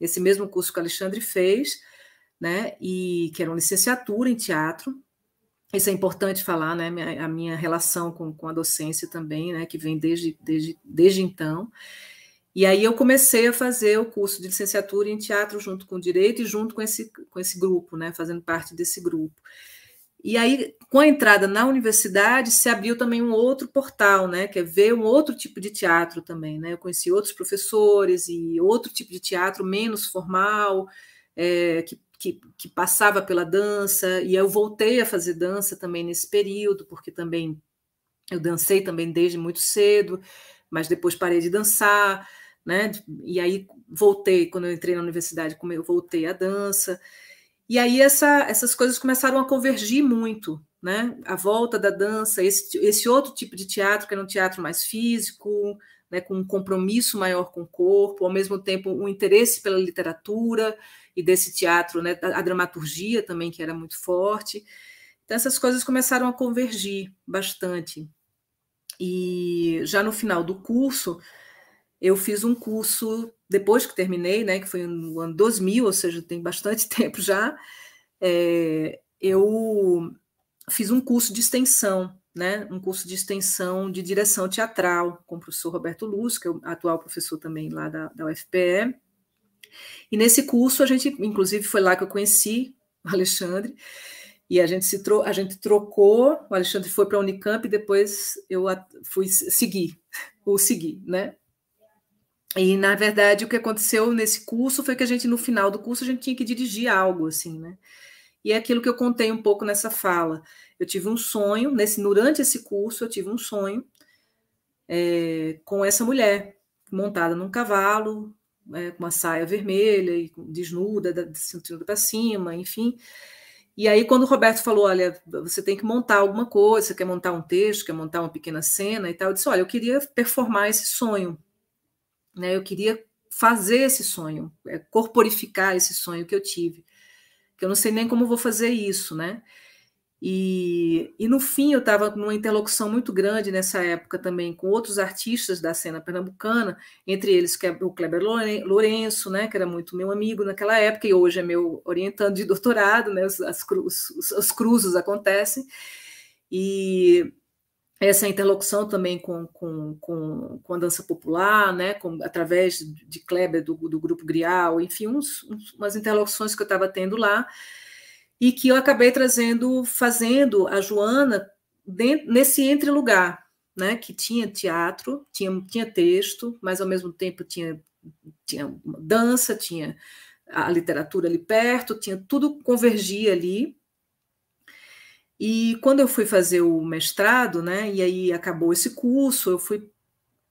esse mesmo curso que o Alexandre fez, né? E que era uma licenciatura em teatro. Isso é importante falar, né? A minha relação com a docência também, né? Que vem desde então. E aí eu comecei a fazer o curso de licenciatura em teatro junto com o direito e junto com esse grupo, né? Fazendo parte desse grupo. E aí, com a entrada na universidade, se abriu também um outro portal, né? Que é ver um outro tipo de teatro também, né? Eu conheci outros professores e outro tipo de teatro menos formal, que passava pela dança, e eu voltei a fazer dança também nesse período, porque também eu dancei também desde muito cedo, mas depois parei de dançar, né? E aí voltei, quando eu entrei na universidade, eu voltei à dança, e aí essas coisas começaram a convergir muito, né? A volta da dança, esse outro tipo de teatro, que era um teatro mais físico, né, com um compromisso maior com o corpo, ao mesmo tempo um interesse pela literatura e desse teatro, né, a dramaturgia também, que era muito forte. Então, essas coisas começaram a convergir bastante. E já no final do curso, eu fiz um curso, depois que terminei, né, que foi no ano 2000, ou seja, tem bastante tempo já, eu fiz um curso de extensão, né, um curso de extensão de direção teatral com o professor Roberto Luz, que é o atual professor também lá da UFPE, e nesse curso a gente, inclusive, foi lá que eu conheci o Alexandre, e a gente trocou, o Alexandre foi para a Unicamp e depois eu fui segui, né? E, na verdade, o que aconteceu nesse curso foi que a gente, no final do curso, a gente tinha que dirigir algo, assim, né? E é aquilo que eu contei um pouco nessa fala. Eu tive um sonho, durante esse curso, eu tive um sonho com essa mulher, montada num cavalo, com uma saia vermelha, e desnuda, de cintura para cima, enfim. E aí, quando o Roberto falou, olha, você tem que montar alguma coisa, você quer montar um texto, quer montar uma pequena cena e tal, eu disse, olha, eu queria performar esse sonho, né? Eu queria fazer esse sonho, corporificar esse sonho que eu tive, que eu não sei nem como vou fazer isso, né? E no fim, eu estava numa interlocução muito grande nessa época também com outros artistas da cena pernambucana, entre eles o Kleber Lourenço, né, que era muito meu amigo naquela época, e hoje é meu orientando de doutorado, né, os cruzos acontecem, e essa interlocução também com a dança popular, né, através de Kleber, do Grupo Grial, enfim, umas interlocuções que eu estava tendo lá. e que eu acabei trazendo, fazendo a Joana dentro, nesse entrelugar, né, que tinha teatro, tinha texto, mas ao mesmo tempo tinha dança, tinha a literatura ali perto, tinha tudo, convergia ali. E quando eu fui fazer o mestrado, né, e aí acabou esse curso, eu fui,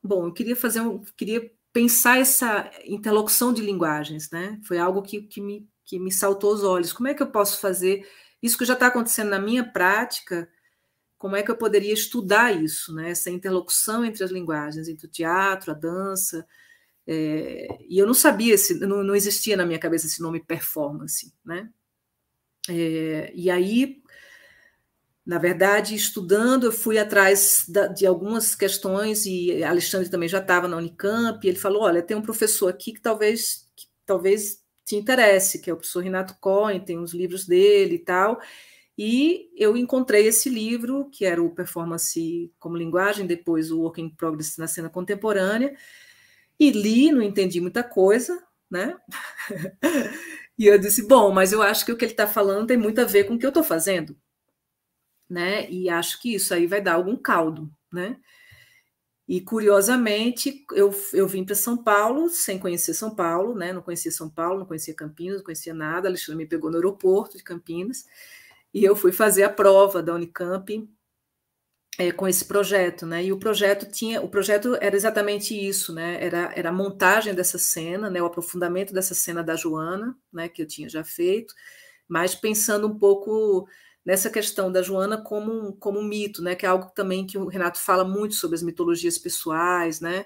bom, eu queria fazer, queria pensar essa interlocução de linguagens, né? Foi algo que me saltou os olhos. Como é que eu posso fazer isso que já está acontecendo na minha prática? Como é que eu poderia estudar isso, né? Essa interlocução entre as linguagens, entre o teatro, a dança. E eu não sabia, não existia na minha cabeça esse nome performance, né? E aí, na verdade, estudando, eu fui atrás de algumas questões, e Alexandre também já estava na Unicamp, e ele falou, olha, tem um professor aqui que talvez te interesse, que é o professor Renato Cohen, tem uns livros dele e tal, e eu encontrei esse livro, que era o Performance como Linguagem, depois o Work in Progress na Cena Contemporânea, e li, não entendi muita coisa, né? E eu disse, bom, mas eu acho que o que ele está falando tem muito a ver com o que eu estou fazendo, né? E acho que isso aí vai dar algum caldo, né? E curiosamente eu vim para São Paulo sem conhecer São Paulo, né? Não conhecia São Paulo, não conhecia Campinas, não conhecia nada. A Alexandre me pegou no aeroporto de Campinas e eu fui fazer a prova da Unicamp com esse projeto, né? E o projeto era exatamente isso, né? Era a montagem dessa cena, né? O aprofundamento dessa cena da Joana, né? Que eu tinha já feito, mas pensando um pouco nessa questão da Joana como um mito, né? Que é algo também que o Renato fala muito sobre as mitologias pessoais, né?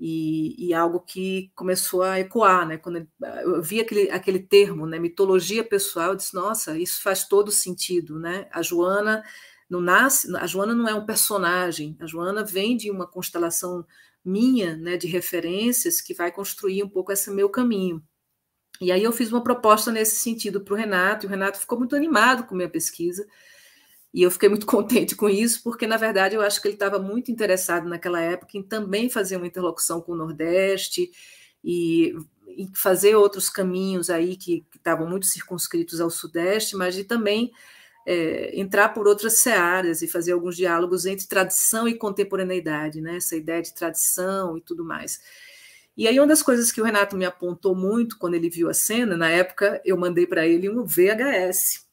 E algo que começou a ecoar, né? Quando eu vi aquele termo, né? Mitologia pessoal, eu disse, nossa, isso faz todo sentido, né? A Joana não é um personagem, a Joana vem de uma constelação minha, né? De referências que vai construir um pouco esse meu caminho. E aí eu fiz uma proposta nesse sentido para o Renato, e o Renato ficou muito animado com a minha pesquisa, e eu fiquei muito contente com isso, porque, na verdade, eu acho que ele estava muito interessado naquela época em também fazer uma interlocução com o Nordeste e fazer outros caminhos aí que estavam muito circunscritos ao Sudeste, mas de também entrar por outras searas e fazer alguns diálogos entre tradição e contemporaneidade, né? Essa ideia de tradição e tudo mais. E aí uma das coisas que o Renato me apontou muito quando ele viu a cena, na época eu mandei para ele um VHS,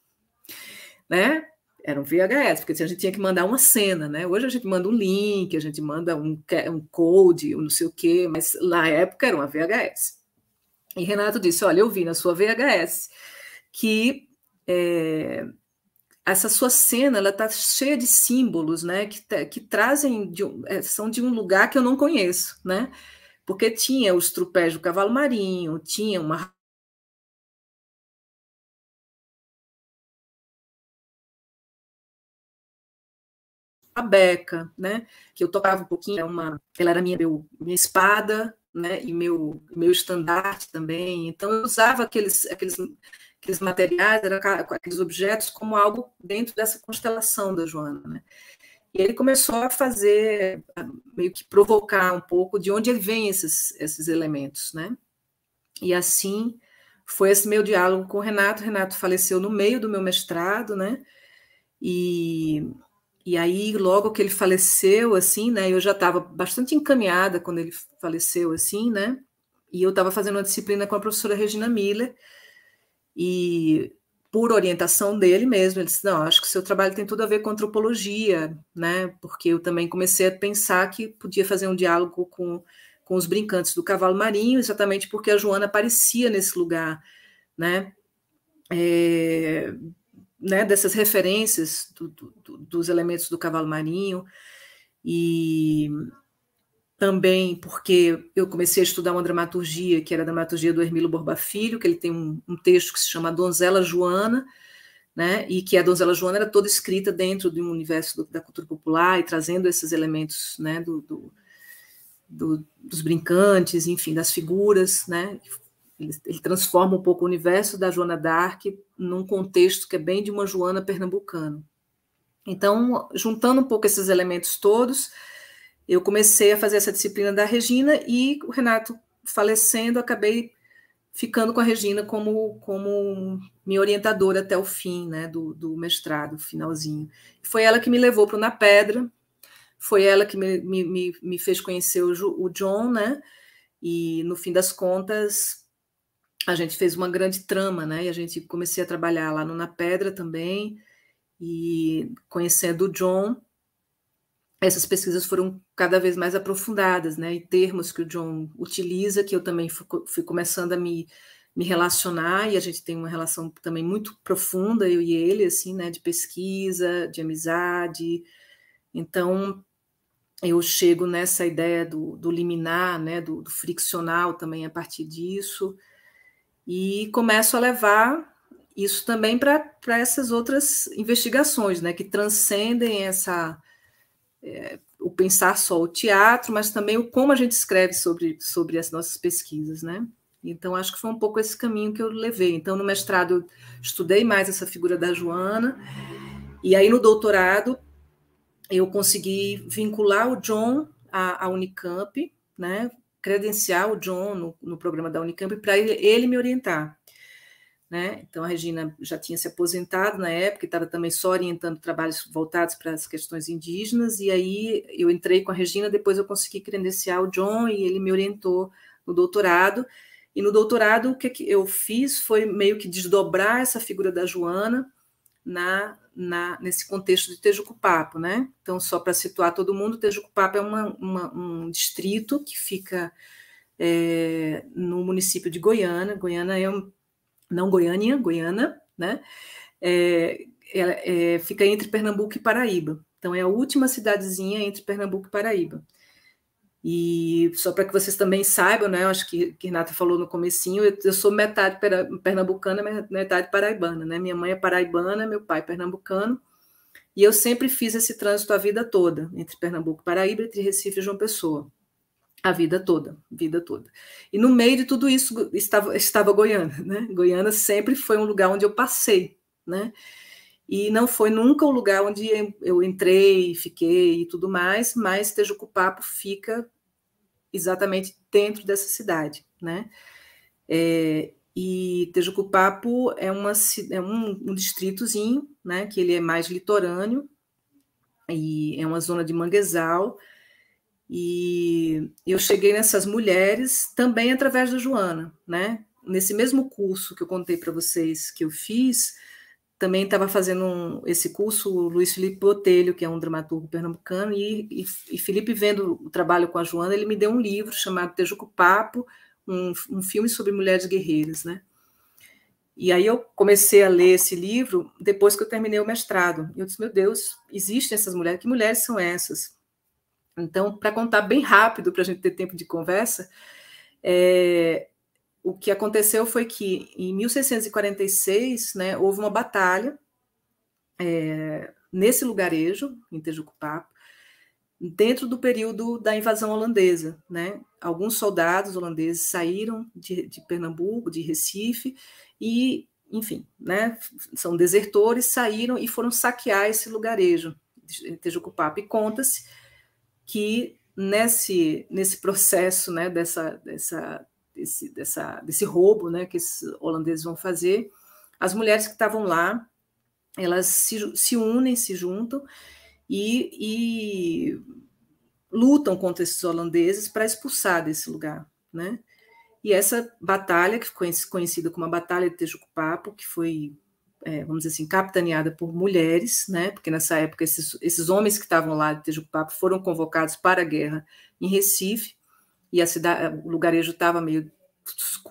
né? Era um VHS, porque assim, a gente tinha que mandar uma cena, né? Hoje a gente manda um link, a gente manda um code, um não sei o quê, mas na época era uma VHS. E Renato disse, olha, eu vi na sua VHS que essa sua cena ela está cheia de símbolos, né? Que trazem, são de um lugar que eu não conheço, né? Porque tinha os tropéis do Cavalo Marinho, tinha uma beca, né? Que eu tocava um pouquinho, ela era minha espada, né? E meu estandarte também. Então eu usava aqueles materiais, aqueles objetos como algo dentro dessa constelação da Joana, né? E ele começou a fazer, meio que provocar um pouco de onde ele vem esses elementos, né? E assim foi esse meu diálogo com o Renato. O Renato faleceu no meio do meu mestrado, né? E aí, logo que ele faleceu, assim, né? Eu já estava bastante encaminhada quando ele faleceu, assim, né? E eu estava fazendo uma disciplina com a professora Regina Miller, e por orientação dele mesmo, ele disse, não, acho que o seu trabalho tem tudo a ver com antropologia, né? Porque eu também comecei a pensar que podia fazer um diálogo com os brincantes do Cavalo Marinho, exatamente porque a Joana aparecia nesse lugar, né? Né? Dessas referências dos elementos do Cavalo Marinho, e também porque eu comecei a estudar uma dramaturgia, que era a dramaturgia do Hermílio Borba Filho, que ele tem um texto que se chama Donzela Joana, né? E que a Donzela Joana era toda escrita dentro de um universo da cultura popular e trazendo esses elementos, né? Dos brincantes, enfim, das figuras, né? Ele transforma um pouco o universo da Joana d'Arc num contexto que é bem de uma Joana pernambucana. Então, juntando um pouco esses elementos todos, eu comecei a fazer essa disciplina da Regina, e o Renato falecendo, acabei ficando com a Regina como minha orientadora até o fim, né, do mestrado, finalzinho. Foi ela que me levou para o NAPEDRA, foi ela que me fez conhecer o John, né, e no fim das contas a gente fez uma grande trama, né, e a gente comecei a trabalhar lá no NAPEDRA também, e conhecendo o John, essas pesquisas foram cada vez mais aprofundadas, né, e termos que o John utiliza, que eu também fui começando a me relacionar, e a gente tem uma relação também muito profunda, eu e ele, assim, né, de pesquisa, de amizade. Então, eu chego nessa ideia do liminar, né, do friccional também a partir disso, e começo a levar isso também para essas outras investigações, né, que transcendem essa... o pensar só o teatro, mas também o como a gente escreve sobre as nossas pesquisas, né? Então, acho que foi um pouco esse caminho que eu levei. Então, no mestrado, eu estudei mais essa figura da Joana, e aí, no doutorado, eu consegui vincular o John à Unicamp, né? Credenciar o John no programa da Unicamp para ele me orientar, né? Então, a Regina já tinha se aposentado na época e estava também só orientando trabalhos voltados para as questões indígenas, e aí eu entrei com a Regina, depois eu consegui credenciar o John e ele me orientou no doutorado. E no doutorado o que eu fiz foi meio que desdobrar essa figura da Joana nesse contexto de Tejucupapo, né? Então, só para situar todo mundo, Tejucupapo é um distrito que fica no município de Goiânia. Goiânia é um... não Goiânia, Goiânia, né? Fica entre Pernambuco e Paraíba. Então, é a última cidadezinha entre Pernambuco e Paraíba. E só para que vocês também saibam, né? Eu acho que Renata falou no comecinho, eu sou metade pernambucana, metade paraibana, né? Minha mãe é paraibana, meu pai é pernambucano, e eu sempre fiz esse trânsito a vida toda, entre Pernambuco e Paraíba, entre Recife e João Pessoa. A vida toda, vida toda. E no meio de tudo isso estava Goiânia, né? Goiânia sempre foi um lugar onde eu passei, né? E não foi nunca o lugar onde eu entrei, fiquei e tudo mais, mas Tejucupapo fica exatamente dentro dessa cidade, né? E Tejucupapo é um distritozinho, né? Que ele é mais litorâneo e é uma zona de manguezal. E eu cheguei nessas mulheres também através da Joana, né? Nesse mesmo curso que eu contei para vocês que eu fiz, também estava fazendo esse curso o Luiz Felipe Botelho, que é um dramaturgo pernambucano, e Felipe, vendo o trabalho com a Joana, ele me deu um livro chamado Tejucupapo, um filme sobre mulheres guerreiras, né? E aí eu comecei a ler esse livro depois que eu terminei o mestrado. Eu disse, meu Deus, existem essas mulheres? Que mulheres são essas? Então, para contar bem rápido, para a gente ter tempo de conversa, o que aconteceu foi que, em 1646, né, houve uma batalha nesse lugarejo, em Tejucupapo, dentro do período da invasão holandesa, né? Alguns soldados holandeses saíram de Pernambuco, de Recife, e, enfim, né, são desertores, saíram e foram saquear esse lugarejo, Tejucupapo, e conta-se que nesse processo, né, desse roubo, né, que esses holandeses vão fazer, as mulheres que estavam lá, elas se unem, se juntam e lutam contra esses holandeses para expulsar desse lugar, né? E essa batalha, que ficou conhecida como a Batalha de Tejucupapo, que foi, vamos dizer assim, capitaneada por mulheres, né? Porque nessa época esses homens que estavam lá de Tejucupapo foram convocados para a guerra em Recife, e o lugarejo estava meio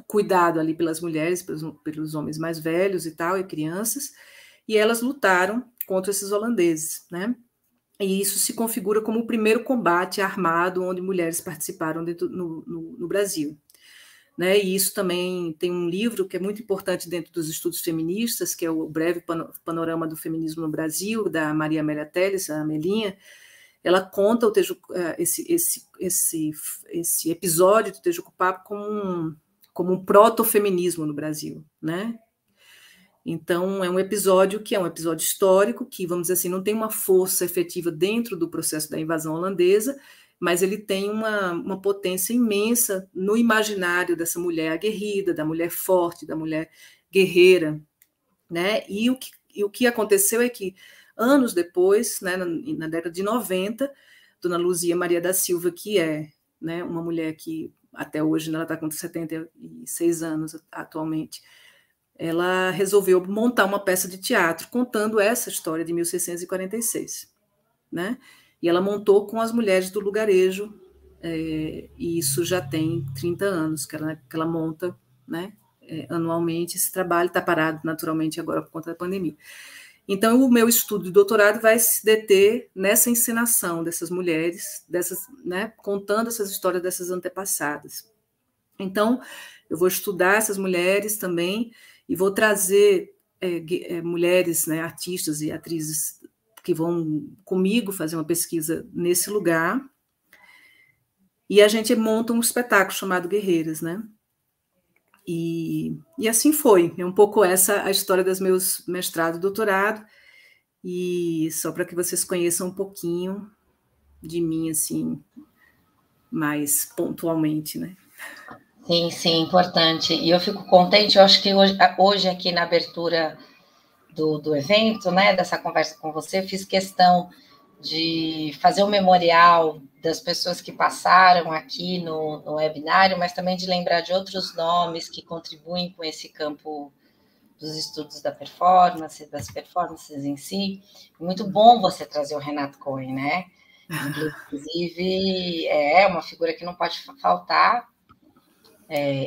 cuidado ali pelas mulheres, pelos homens mais velhos e tal, e crianças, e elas lutaram contra esses holandeses, né? E isso se configura como o primeiro combate armado onde mulheres participaram no Brasil. Né, e isso também tem um livro que é muito importante dentro dos estudos feministas, que é o Breve Panorama do Feminismo no Brasil, da Maria Amélia Telles, a Amelinha. Ela conta esse episódio do Tejucupapo como um proto-feminismo no Brasil, né? Então, é um episódio que é um episódio histórico, que, vamos dizer assim, não tem uma força efetiva dentro do processo da invasão holandesa, mas ele tem uma potência imensa no imaginário dessa mulher aguerrida, da mulher forte, da mulher guerreira, né? E o que aconteceu é que, anos depois, né, na década de 90, Dona Luzia Maria da Silva, que é, né, uma mulher que até hoje, né, ela está com 76 anos atualmente, ela resolveu montar uma peça de teatro contando essa história de 1646, né? E ela montou com as mulheres do lugarejo, e isso já tem 30 anos que ela monta, né, anualmente. Esse trabalho está parado naturalmente agora por conta da pandemia. Então, o meu estudo de doutorado vai se deter nessa encenação dessas mulheres, dessas, né, contando essas histórias dessas antepassadas. Então, eu vou estudar essas mulheres também e vou trazer mulheres, né, artistas e atrizes que vão comigo fazer uma pesquisa nesse lugar. E a gente monta um espetáculo chamado Guerreiras, né? E assim foi. É um pouco essa a história dos meus mestrado e doutorado. E só para que vocês conheçam um pouquinho de mim, assim, mais pontualmente, né? Sim, sim, importante. E eu fico contente, eu acho que hoje aqui na abertura do evento, né, dessa conversa com você, eu fiz questão de fazer um memorial das pessoas que passaram aqui no webinário, mas também de lembrar de outros nomes que contribuem com esse campo dos estudos da performance, das performances em si. Muito bom você trazer o Renato Cohen, né? Inclusive, é uma figura que não pode faltar.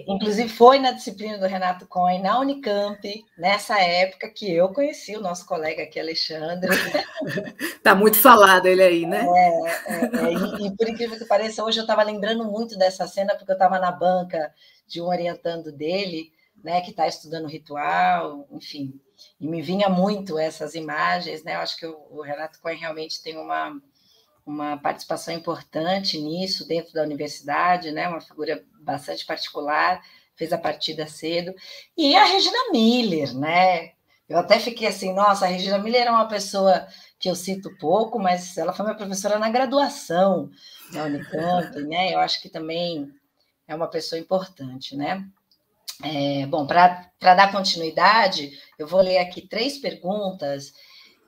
Inclusive, foi na disciplina do Renato Cohen, na Unicamp, nessa época que eu conheci o nosso colega aqui, Alexandre. Está muito falado ele aí, né? E por incrível que pareça, hoje eu estava lembrando muito dessa cena, porque eu estava na banca de um orientando dele, né, que está estudando ritual, enfim. E me vinha muito essas imagens, né? Eu acho que o Renato Cohen realmente tem uma participação importante nisso dentro da universidade, né? Uma figura bastante particular, fez a partida cedo. E a Regina Miller, né? Eu até fiquei assim, nossa, a Regina Miller é uma pessoa que eu cito pouco, mas ela foi minha professora na graduação da Unicamp, né? Eu acho que também é uma pessoa importante, né? Bom, para dar continuidade, eu vou ler aqui 3 perguntas.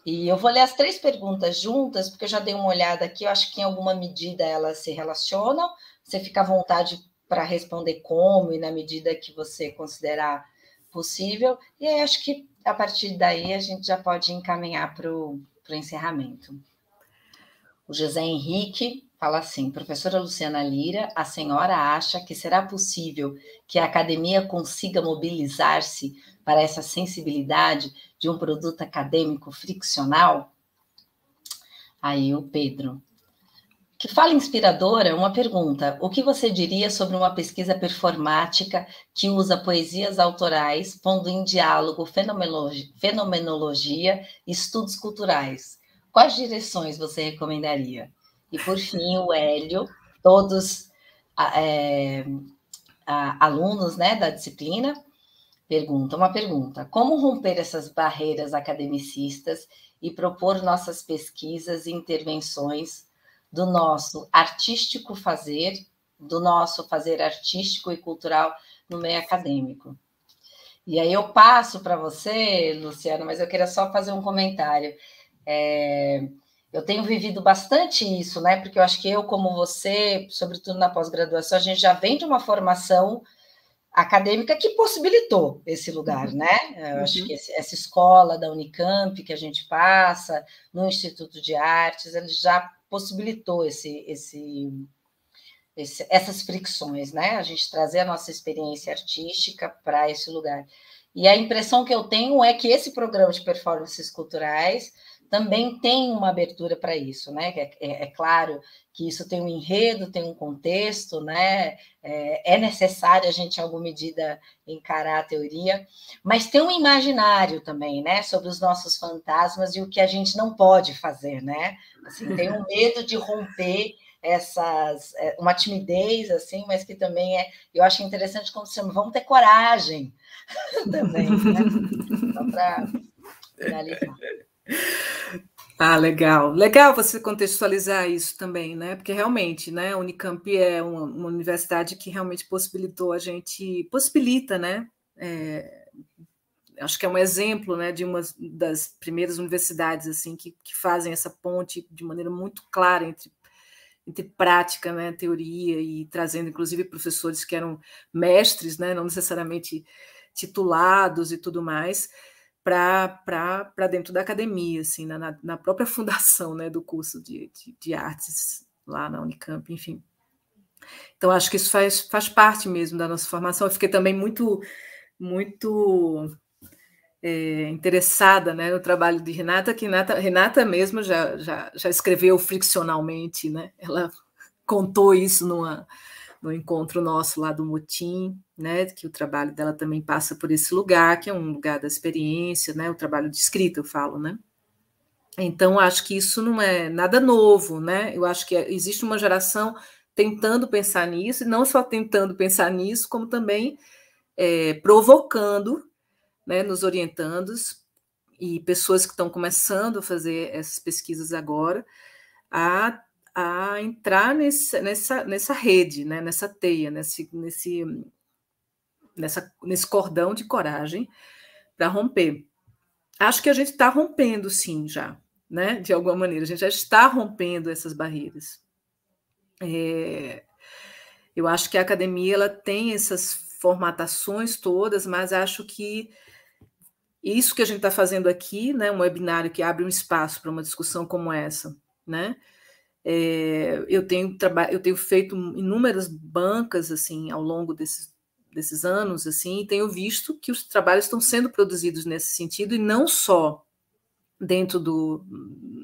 E eu vou ler as 3 perguntas juntas, porque eu já dei uma olhada aqui, eu acho que em alguma medida elas se relacionam, você fica à vontade para responder como e na medida que você considerar possível, e aí acho que a partir daí a gente já pode encaminhar para o encerramento. O José Henrique fala assim: professora Luciana Lira, a senhora acha que será possível que a academia consiga mobilizar-se para essa sensibilidade de um produto acadêmico friccional? Aí o Pedro: que fala inspiradora, uma pergunta. O que você diria sobre uma pesquisa performática que usa poesias autorais, pondo em diálogo fenomenologia e estudos culturais? Quais direções você recomendaria? E, por fim, o Hélio, todos alunos, né, da disciplina, pergunta, uma pergunta: como romper essas barreiras academicistas e propor nossas pesquisas e intervenções do nosso artístico fazer, do nosso fazer artístico e cultural no meio acadêmico? E aí eu passo para você, Luciana, mas eu queria só fazer um comentário. Eu tenho vivido bastante isso, né? Porque eu acho que eu, como você, sobretudo na pós-graduação, a gente já vem de uma formação acadêmica que possibilitou esse lugar, né? Eu acho que essa escola da Unicamp que a gente passa, no Instituto de Artes, ele já possibilitou essas fricções, né? A gente trazer a nossa experiência artística para esse lugar. E a impressão que eu tenho é que esse programa de performances culturais também tem uma abertura para isso, né? É claro que isso tem um enredo, tem um contexto, né? É necessário a gente, em alguma medida, encarar a teoria, mas tem um imaginário também, né? Sobre os nossos fantasmas e o que a gente não pode fazer, né? Assim, tem um medo de romper uma timidez, assim, mas que também eu acho interessante como se chama, vamos ter coragem também, né? Só para finalizar. Ah, legal. Legal você contextualizar isso também, né? Porque realmente, né, a Unicamp é uma universidade que realmente possibilitou a gente, possibilita, né? Acho que é um exemplo, né, de uma das primeiras universidades assim que fazem essa ponte de maneira muito clara entre prática, né, teoria, e trazendo inclusive professores que eram mestres, né, não necessariamente titulados e tudo mais, para dentro da academia, assim, na própria fundação, né, do curso de artes lá na Unicamp, enfim. Então, acho que isso faz parte mesmo da nossa formação. Eu fiquei também muito interessada, né, no trabalho de Renata, que Renata mesmo já escreveu friccionalmente, né? Ela contou isso no encontro nosso lá do Motim, né, que o trabalho dela também passa por esse lugar, que é um lugar da experiência, né, o trabalho de escrita, eu falo, né? Então, acho que isso não é nada novo, né? Eu acho que existe uma geração tentando pensar nisso, e não só tentando pensar nisso, como também provocando, né, nos orientandos e pessoas que estão começando a fazer essas pesquisas agora, a entrar nessa rede, né? Nessa teia, nesse cordão de coragem para romper. Acho que a gente está rompendo, sim, já, né? De alguma maneira, a gente já está rompendo essas barreiras. Eu acho que a academia ela tem essas formatações todas, mas acho que isso que a gente está fazendo aqui, né? Um webinário que abre um espaço para uma discussão como essa, né? Eu tenho feito inúmeras bancas assim ao longo desses anos assim, e tenho visto que os trabalhos estão sendo produzidos nesse sentido, e não só dentro do,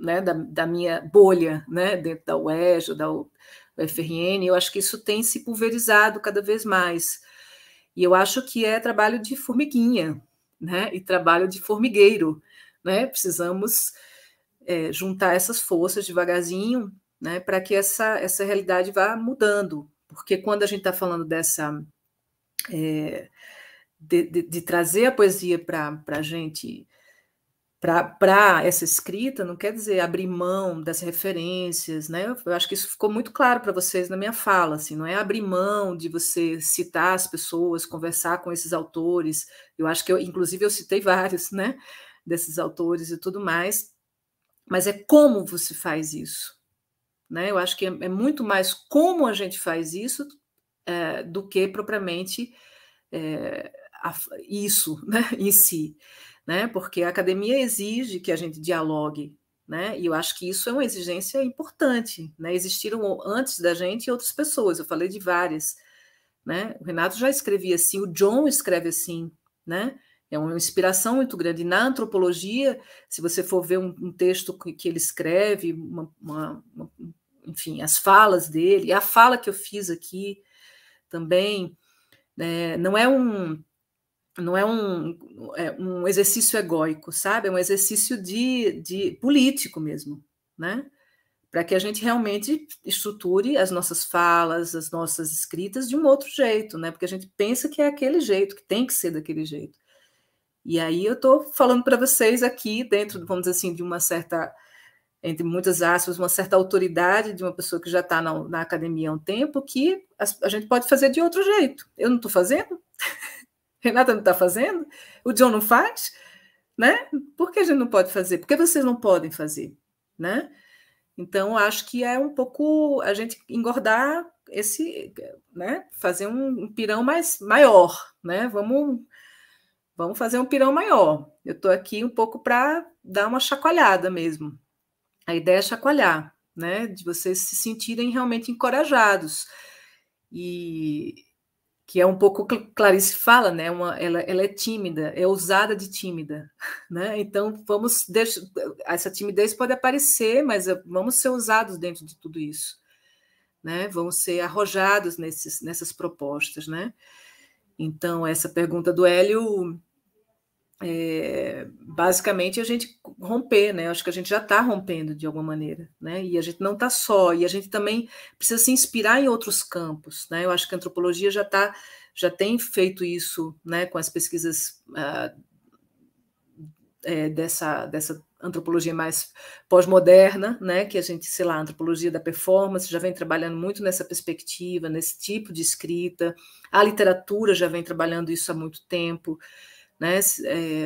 né, da minha bolha, né, dentro da UERJ, da UFRN. Eu acho que isso tem se pulverizado cada vez mais, e eu acho que é trabalho de formiguinha, né, e trabalho de formigueiro, né? Precisamos juntar essas forças devagarzinho, né, para que essa realidade vá mudando, porque quando a gente está falando de trazer a poesia para a gente, para essa escrita, não quer dizer abrir mão das referências, né? Eu acho que isso ficou muito claro para vocês na minha fala, assim, não é abrir mão de você citar as pessoas, conversar com esses autores. Eu acho que, inclusive, eu citei vários, né, desses autores e tudo mais, mas é como você faz isso. Né? Eu acho que é muito mais como a gente faz isso do que propriamente isso, né, em si, né? Porque a academia exige que a gente dialogue, né? E eu acho que isso é uma exigência importante, né? Existiram antes da gente outras pessoas, eu falei de várias, né? O Renato já escrevia assim, o John escreve assim, né? É uma inspiração muito grande. E na antropologia, se você for ver um texto que ele escreve, enfim, as falas dele, e a fala que eu fiz aqui também, não é um exercício egóico, sabe? É um exercício de político mesmo, né? Para que a gente realmente estruture as nossas falas, as nossas escritas de um outro jeito, né? Porque a gente pensa que é aquele jeito, que tem que ser daquele jeito. E aí eu estou falando para vocês aqui, dentro, vamos dizer assim, de uma certa, entre muitas aspas, uma certa autoridade de uma pessoa que já está na academia há um tempo, que a gente pode fazer de outro jeito. Eu não estou fazendo? Renata não está fazendo? O John não faz? Né? Por que a gente não pode fazer? Por que vocês não podem fazer? Né? Então, acho que é um pouco a gente engordar esse, né? Fazer um pirão mais maior, né? Vamos fazer um pirão maior. Eu estou aqui um pouco para dar uma chacoalhada mesmo. A ideia é chacoalhar, né? De vocês se sentirem realmente encorajados. E que é um pouco o que Clarice fala, né? Ela é tímida, é ousada de tímida, né? Então, essa timidez pode aparecer, mas vamos ser ousados dentro de tudo isso, né? Vamos ser arrojados nessas propostas, né? Então, essa pergunta do Hélio, basicamente, a gente romper, né? Acho que a gente já está rompendo de alguma maneira, né? E a gente não está só, e a gente também precisa se inspirar em outros campos, né? Eu acho que a antropologia já tem feito isso, né? Com as pesquisas dessa antropologia mais pós-moderna, né, que a gente, sei lá, a antropologia da performance já vem trabalhando muito nessa perspectiva, nesse tipo de escrita, a literatura já vem trabalhando isso há muito tempo, né,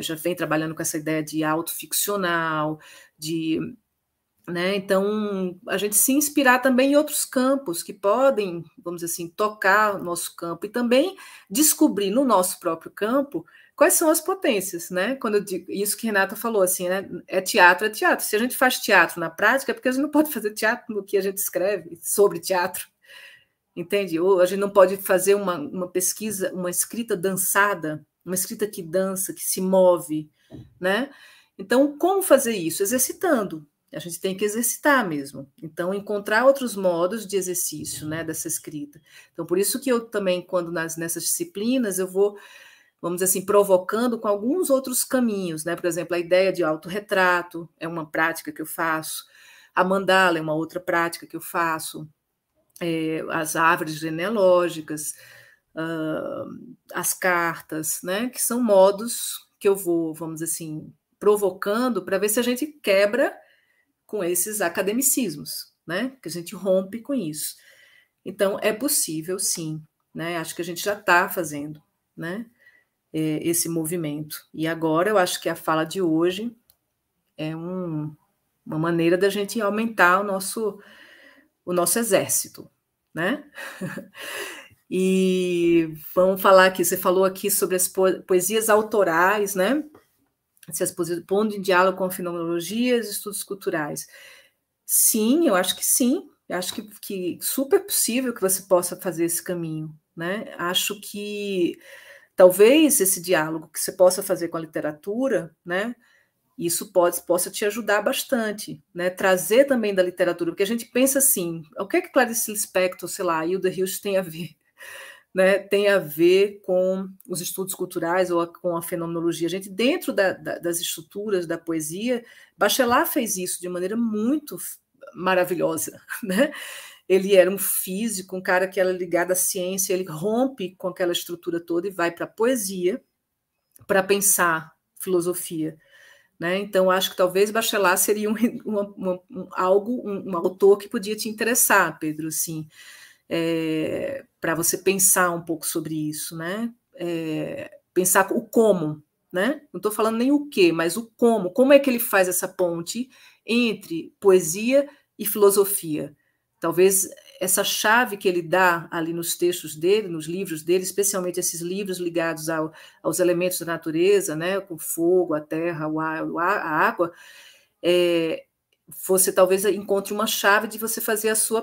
já vem trabalhando com essa ideia de autoficcional, de, né, então a gente se inspirar também em outros campos que podem, vamos dizer assim, tocar o nosso campo e também descobrir no nosso próprio campo quais são as potências, né? Quando eu digo, isso que Renata falou, assim, né? É teatro, é teatro. Se a gente faz teatro na prática, é porque a gente não pode fazer teatro no que a gente escreve sobre teatro, entende? Ou a gente não pode fazer uma pesquisa, uma escrita dançada, uma escrita que dança, que se move, né? Então, como fazer isso? Exercitando. A gente tem que exercitar mesmo. Então, encontrar outros modos de exercício, né, dessa escrita. Então, por isso que eu também, quando nessas disciplinas, eu vou, vamos dizer assim, provocando com alguns outros caminhos, né? Por exemplo, a ideia de autorretrato é uma prática que eu faço, a mandala é uma outra prática que eu faço, as árvores genealógicas, as cartas, né? Que são modos que eu vou, vamos dizer assim, provocando para ver se a gente quebra com esses academicismos, né? Que a gente rompe com isso. Então, é possível, sim, né? Acho que a gente já está fazendo, né? Esse movimento. E agora eu acho que a fala de hoje é uma maneira da gente aumentar o nosso exército, né? E vamos falar aqui, você falou aqui sobre as poesias autorais, né? Se as poesias pondo em diálogo com fenomenologias e estudos culturais. Sim, eu acho que sim. Eu acho que super possível que você possa fazer esse caminho, né? Acho que talvez esse diálogo que você possa fazer com a literatura, né, isso possa te ajudar bastante, né, trazer também da literatura, porque a gente pensa assim, o que é que Clarice Lispector, sei lá, Hilda Hilst tem a ver, né, tem a ver com os estudos culturais ou com a fenomenologia. A gente, dentro das estruturas da poesia, Bachelard fez isso de maneira muito maravilhosa, né? Ele era um físico, um cara que era ligado à ciência, ele rompe com aquela estrutura toda e vai para a poesia para pensar filosofia, né? Então, acho que talvez Bachelard seria um autor que podia te interessar, Pedro, assim, para você pensar um pouco sobre isso, né? Pensar o como, né? Não estou falando nem o quê, mas o como. Como é que ele faz essa ponte entre poesia e filosofia? Talvez essa chave que ele dá ali nos textos dele, nos livros dele, especialmente esses livros ligados aos elementos da natureza, né, com o fogo, a terra, o ar, a água, você talvez encontre uma chave de você fazer o seu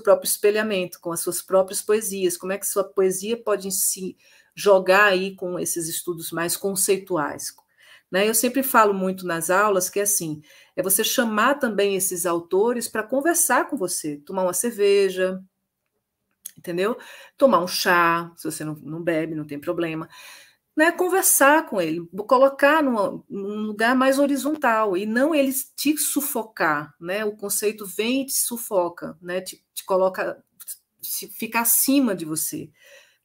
próprio espelhamento com as suas próprias poesias. Como é que sua poesia pode se jogar aí com esses estudos mais conceituais? Né? Eu sempre falo muito nas aulas que é assim, é você chamar também esses autores para conversar com você, tomar uma cerveja, entendeu? Tomar um chá, se você não bebe, não tem problema, né? Conversar com ele, colocar num lugar mais horizontal e não ele te sufocar, né? O conceito vem e te sufoca, né? Te coloca, fica acima de você,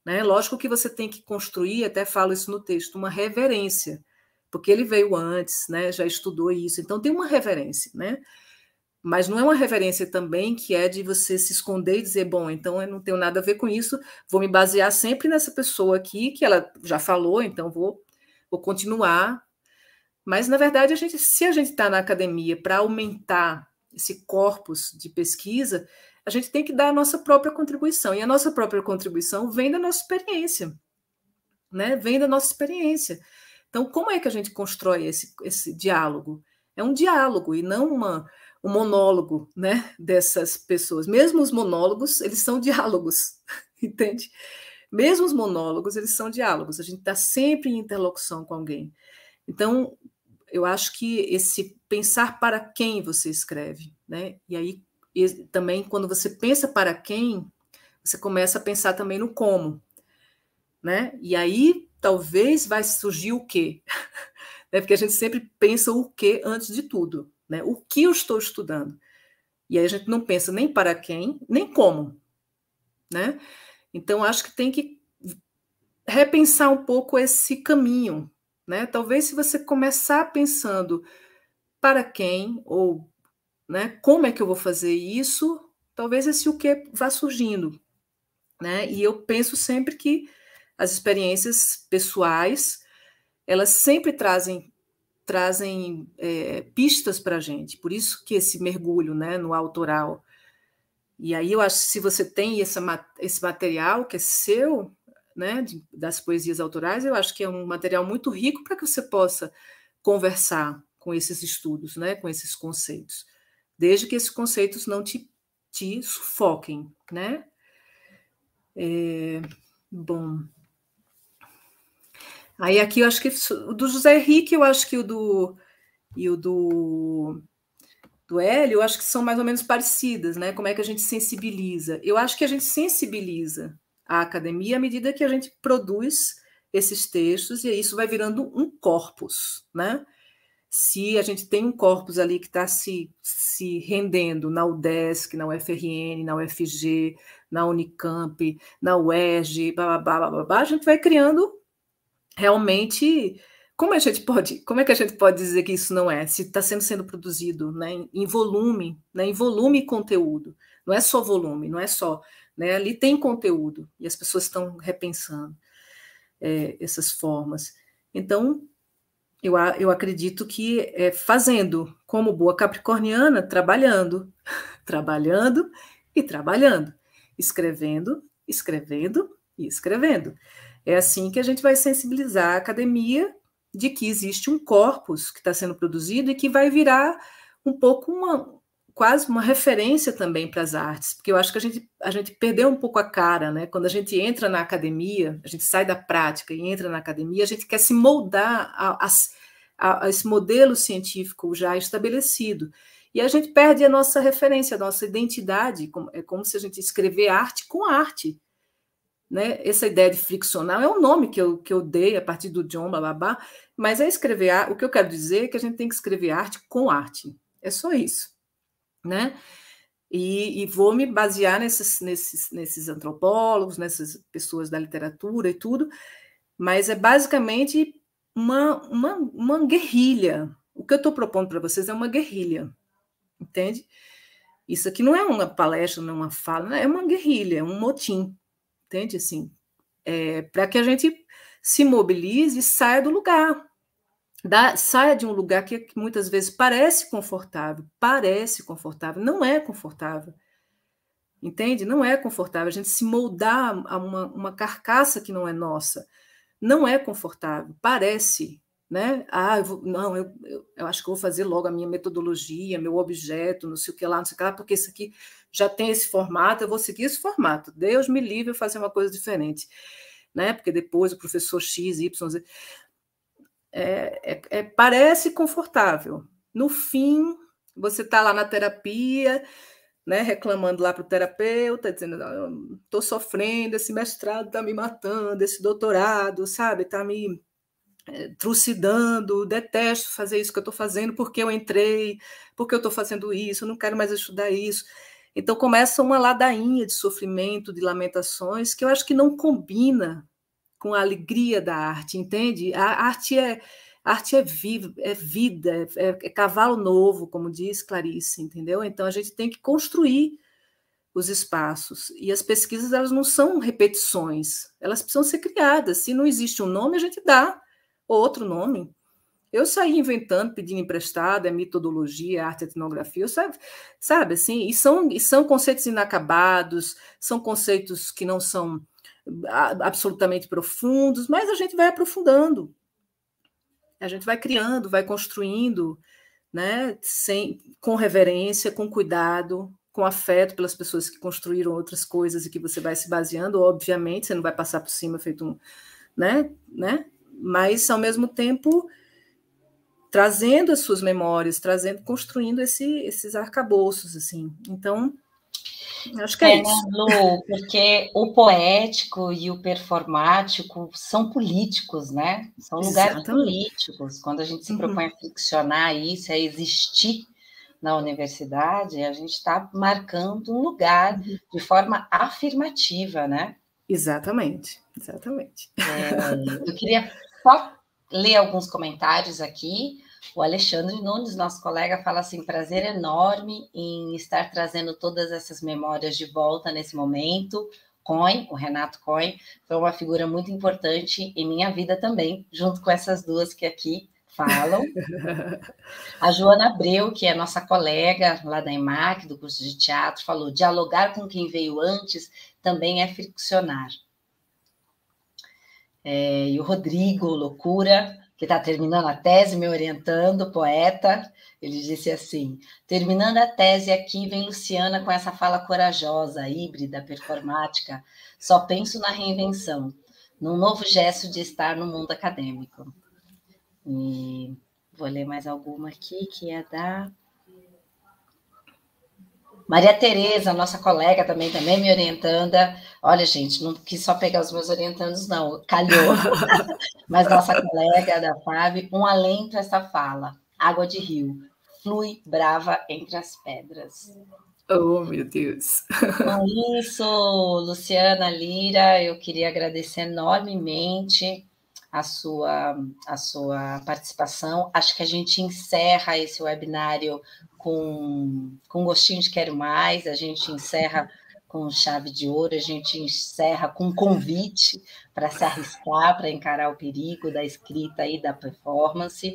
né? Lógico que você tem que construir, até falo isso no texto, uma reverência, porque ele veio antes, né, já estudou isso, então tem uma reverência, né? Mas não é uma reverência também que é de você se esconder e dizer, bom, então eu não tenho nada a ver com isso, vou me basear sempre nessa pessoa aqui, que ela já falou, então vou continuar. Mas, na verdade, se a gente está na academia para aumentar esse corpus de pesquisa, a gente tem que dar a nossa própria contribuição, e a nossa própria contribuição vem da nossa experiência, né? Vem da nossa experiência. Então, como é que a gente constrói esse diálogo? É um diálogo e não um monólogo, né, dessas pessoas. Mesmo os monólogos, eles são diálogos, entende? Mesmo os monólogos, eles são diálogos. A gente está sempre em interlocução com alguém. Então, eu acho que esse pensar para quem você escreve, né? E aí, também, quando você pensa para quem, você começa a pensar também no como, né? E aí, talvez vai surgir o quê? Porque a gente sempre pensa o quê antes de tudo, né? O que eu estou estudando? E aí a gente não pensa nem para quem, nem como, né? Então, acho que tem que repensar um pouco esse caminho, né? Talvez se você começar pensando para quem, ou né, como é que eu vou fazer isso, talvez esse o que vá surgindo. Né? E eu penso sempre que as experiências pessoais, elas sempre trazem pistas para a gente, por isso que esse mergulho, né, no autoral. E aí eu acho que se você tem esse material que é seu, né, das poesias autorais, eu acho que é um material muito rico para que você possa conversar com esses estudos, né, com esses conceitos, desde que esses conceitos não te sufoquem, né? Bom, aí aqui eu acho que o do José Henrique, eu acho que o do Hélio, eu acho que são mais ou menos parecidas, né? Como é que a gente sensibiliza? Eu acho que a gente sensibiliza a academia à medida que a gente produz esses textos, e isso vai virando um corpus, né? Se a gente tem um corpus ali que está se rendendo na UDESC, na UFRN, na UFG, na Unicamp, na UERJ, a gente vai criando realmente. Como é que a gente pode dizer que isso não é? Se está sendo produzido, né, em volume e conteúdo. Não é só volume, não é só, né, ali tem conteúdo e as pessoas estão repensando essas formas. Então, eu acredito que é fazendo, como boa capricorniana, trabalhando, trabalhando e trabalhando, escrevendo, escrevendo e escrevendo. É assim que a gente vai sensibilizar a academia de que existe um corpus que está sendo produzido e que vai virar um pouco quase uma referência também para as artes, porque eu acho que a gente perdeu um pouco a cara, né? Quando a gente entra na academia, a gente sai da prática e entra na academia, a gente quer se moldar a esse modelo científico já estabelecido, e a gente perde a nossa referência, a nossa identidade. É como se a gente escrever arte com arte, né? Essa ideia de friccional é um nome que eu dei a partir do John, bababá, mas é escrever. O que eu quero dizer é que a gente tem que escrever arte com arte, é só isso, né? E vou me basear nesses antropólogos, nessas pessoas da literatura e tudo, mas é basicamente uma guerrilha. O que eu estou propondo para vocês é uma guerrilha, entende? Isso aqui não é uma palestra, não é uma fala, é uma guerrilha, é um motim. Entende? Assim, para que a gente se mobilize e saia do lugar, saia de um lugar que muitas vezes parece confortável, não é confortável, entende? Não é confortável, a gente se moldar a uma carcaça que não é nossa, não é confortável, parece, né? Ah, eu acho que vou fazer logo a minha metodologia, meu objeto, não sei o que lá, não sei o que lá, porque isso aqui já tem esse formato, eu vou seguir esse formato. Deus me livre eu fazer uma coisa diferente, né? Porque depois o professor X, Y, Z, parece confortável. No fim, você está lá na terapia, né, reclamando lá para o terapeuta, dizendo, estou sofrendo, esse mestrado está me matando, esse doutorado, sabe, está me trucidando, detesto fazer isso que eu estou fazendo, porque eu entrei, porque eu estou fazendo isso, eu não quero mais estudar isso. Então começa uma ladainha de sofrimento, de lamentações, que eu acho que não combina com a alegria da arte, entende? A arte é viva, é vida, é cavalo novo, como diz Clarice, entendeu? Então a gente tem que construir os espaços, e as pesquisas, elas não são repetições, elas precisam ser criadas. Se não existe um nome, a gente dá outro nome. Eu saí inventando, pedindo emprestado, é metodologia, é arte, etnografia, sabe assim, e são conceitos inacabados, são conceitos que não são absolutamente profundos, mas a gente vai aprofundando, a gente vai criando, vai construindo, né, com reverência, com cuidado, com afeto pelas pessoas que construíram outras coisas e que você vai se baseando, obviamente, você não vai passar por cima feito um, né? Mas, ao mesmo tempo, trazendo as suas memórias, construindo esses arcabouços, assim. Então, acho que é isso. Lu, porque o poético e o performático são políticos, né? São lugares políticos. Quando a gente se propõe a friccionar isso, a existir na universidade, a gente está marcando um lugar de forma afirmativa, né? Exatamente, exatamente. Eu queria só ler alguns comentários aqui. O Alexandre Nunes, nosso colega, fala assim: prazer enorme em estar trazendo todas essas memórias de volta nesse momento. Cohen, o Renato Cohen, foi uma figura muito importante em minha vida também, junto com essas duas que aqui falam. A Joana Abreu, que é nossa colega lá da EMAC, do curso de teatro, falou: dialogar com quem veio antes também é friccionar. É, e o Rodrigo Loucura, que está terminando a tese, me orientando, poeta, ele disse assim: terminando a tese aqui, vem Luciana com essa fala corajosa, híbrida, performática, só penso na reinvenção, num novo gesto de estar no mundo acadêmico. E vou ler mais alguma aqui, que é da Maria Tereza, nossa colega também me orientanda. Olha, gente, não quis só pegar os meus orientandos, não, calhou. Mas nossa colega da FAB, um alento essa fala. Água de rio, flui brava entre as pedras. Oh, meu Deus. Com isso, Luciana Lira, eu queria agradecer enormemente a sua participação. Acho que a gente encerra esse webinário com gostinho de quero mais, a gente encerra com chave de ouro, a gente encerra com um convite para se arriscar, para encarar o perigo da escrita e da performance.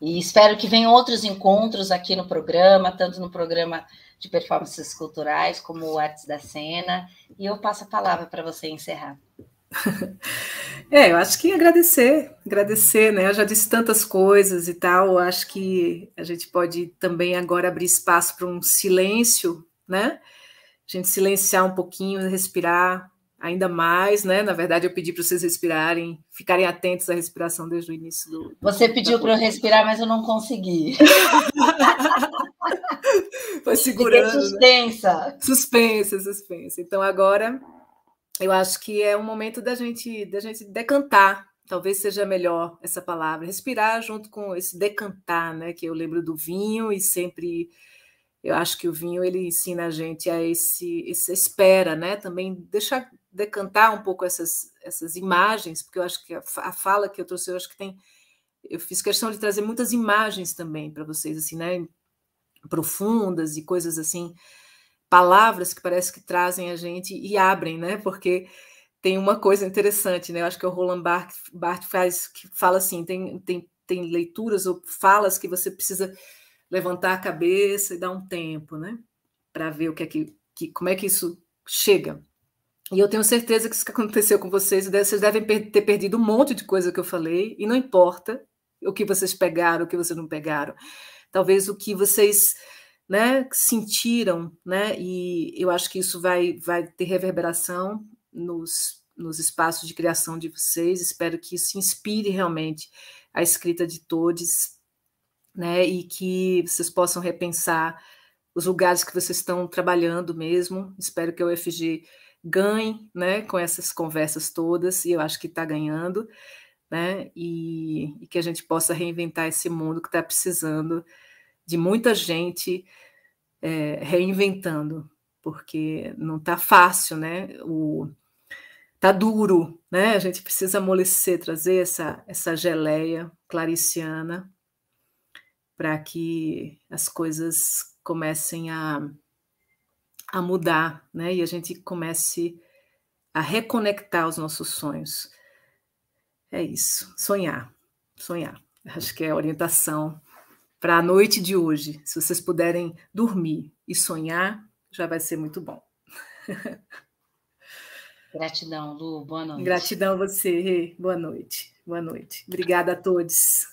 E espero que venham outros encontros aqui no programa, tanto no programa de performances culturais como o Artes da Cena. E eu passo a palavra para você encerrar. É, eu acho que agradecer, né? Eu já disse tantas coisas e tal, acho que a gente pode também agora abrir espaço para um silêncio, né? A gente silenciar um pouquinho, respirar ainda mais, né? Na verdade, eu pedi para vocês respirarem, ficarem atentos à respiração desde o início do... Você pediu para eu respirar, mas eu não consegui. Foi segurando. Fiquei suspensa. Né? Suspensa. Então, agora... eu acho que é um momento da gente decantar, talvez seja melhor essa palavra, respirar junto com esse decantar, né? Que eu lembro do vinho e sempre eu acho que o vinho ele ensina a gente a essa espera, né? Também deixar decantar um pouco essas imagens, porque eu acho que a fala que eu trouxe, eu acho que tem, eu fiz questão de trazer muitas imagens também para vocês, assim, né? Profundas e coisas assim. Palavras que parece que trazem a gente e abrem, né? Porque tem uma coisa interessante, né? Eu acho que o Roland Barthes faz, que fala assim, tem leituras ou falas que você precisa levantar a cabeça e dar um tempo, né? Para ver o que é que como é que isso chega. E eu tenho certeza que isso que aconteceu com vocês, vocês devem ter perdido um monte de coisa que eu falei, e não importa o que vocês pegaram, o que vocês não pegaram. Talvez o que vocês... né, sentiram, né, e eu acho que isso vai ter reverberação nos espaços de criação de vocês, espero que isso inspire realmente a escrita de todos, né, e que vocês possam repensar os lugares que vocês estão trabalhando mesmo, espero que a UFG ganhe, né, com essas conversas todas, e eu acho que está ganhando, né, e que a gente possa reinventar esse mundo que está precisando de muita gente reinventando, porque não está fácil, né? Está duro, né? A gente precisa amolecer, trazer essa geleia clariciana para que as coisas comecem a mudar, né? E a gente comece a reconectar os nossos sonhos. É isso, sonhar. Acho que é a orientação para a noite de hoje, se vocês puderem dormir e sonhar, já vai ser muito bom. Gratidão, Lu, boa noite. Gratidão a você, Rê, boa noite. Obrigada a todos.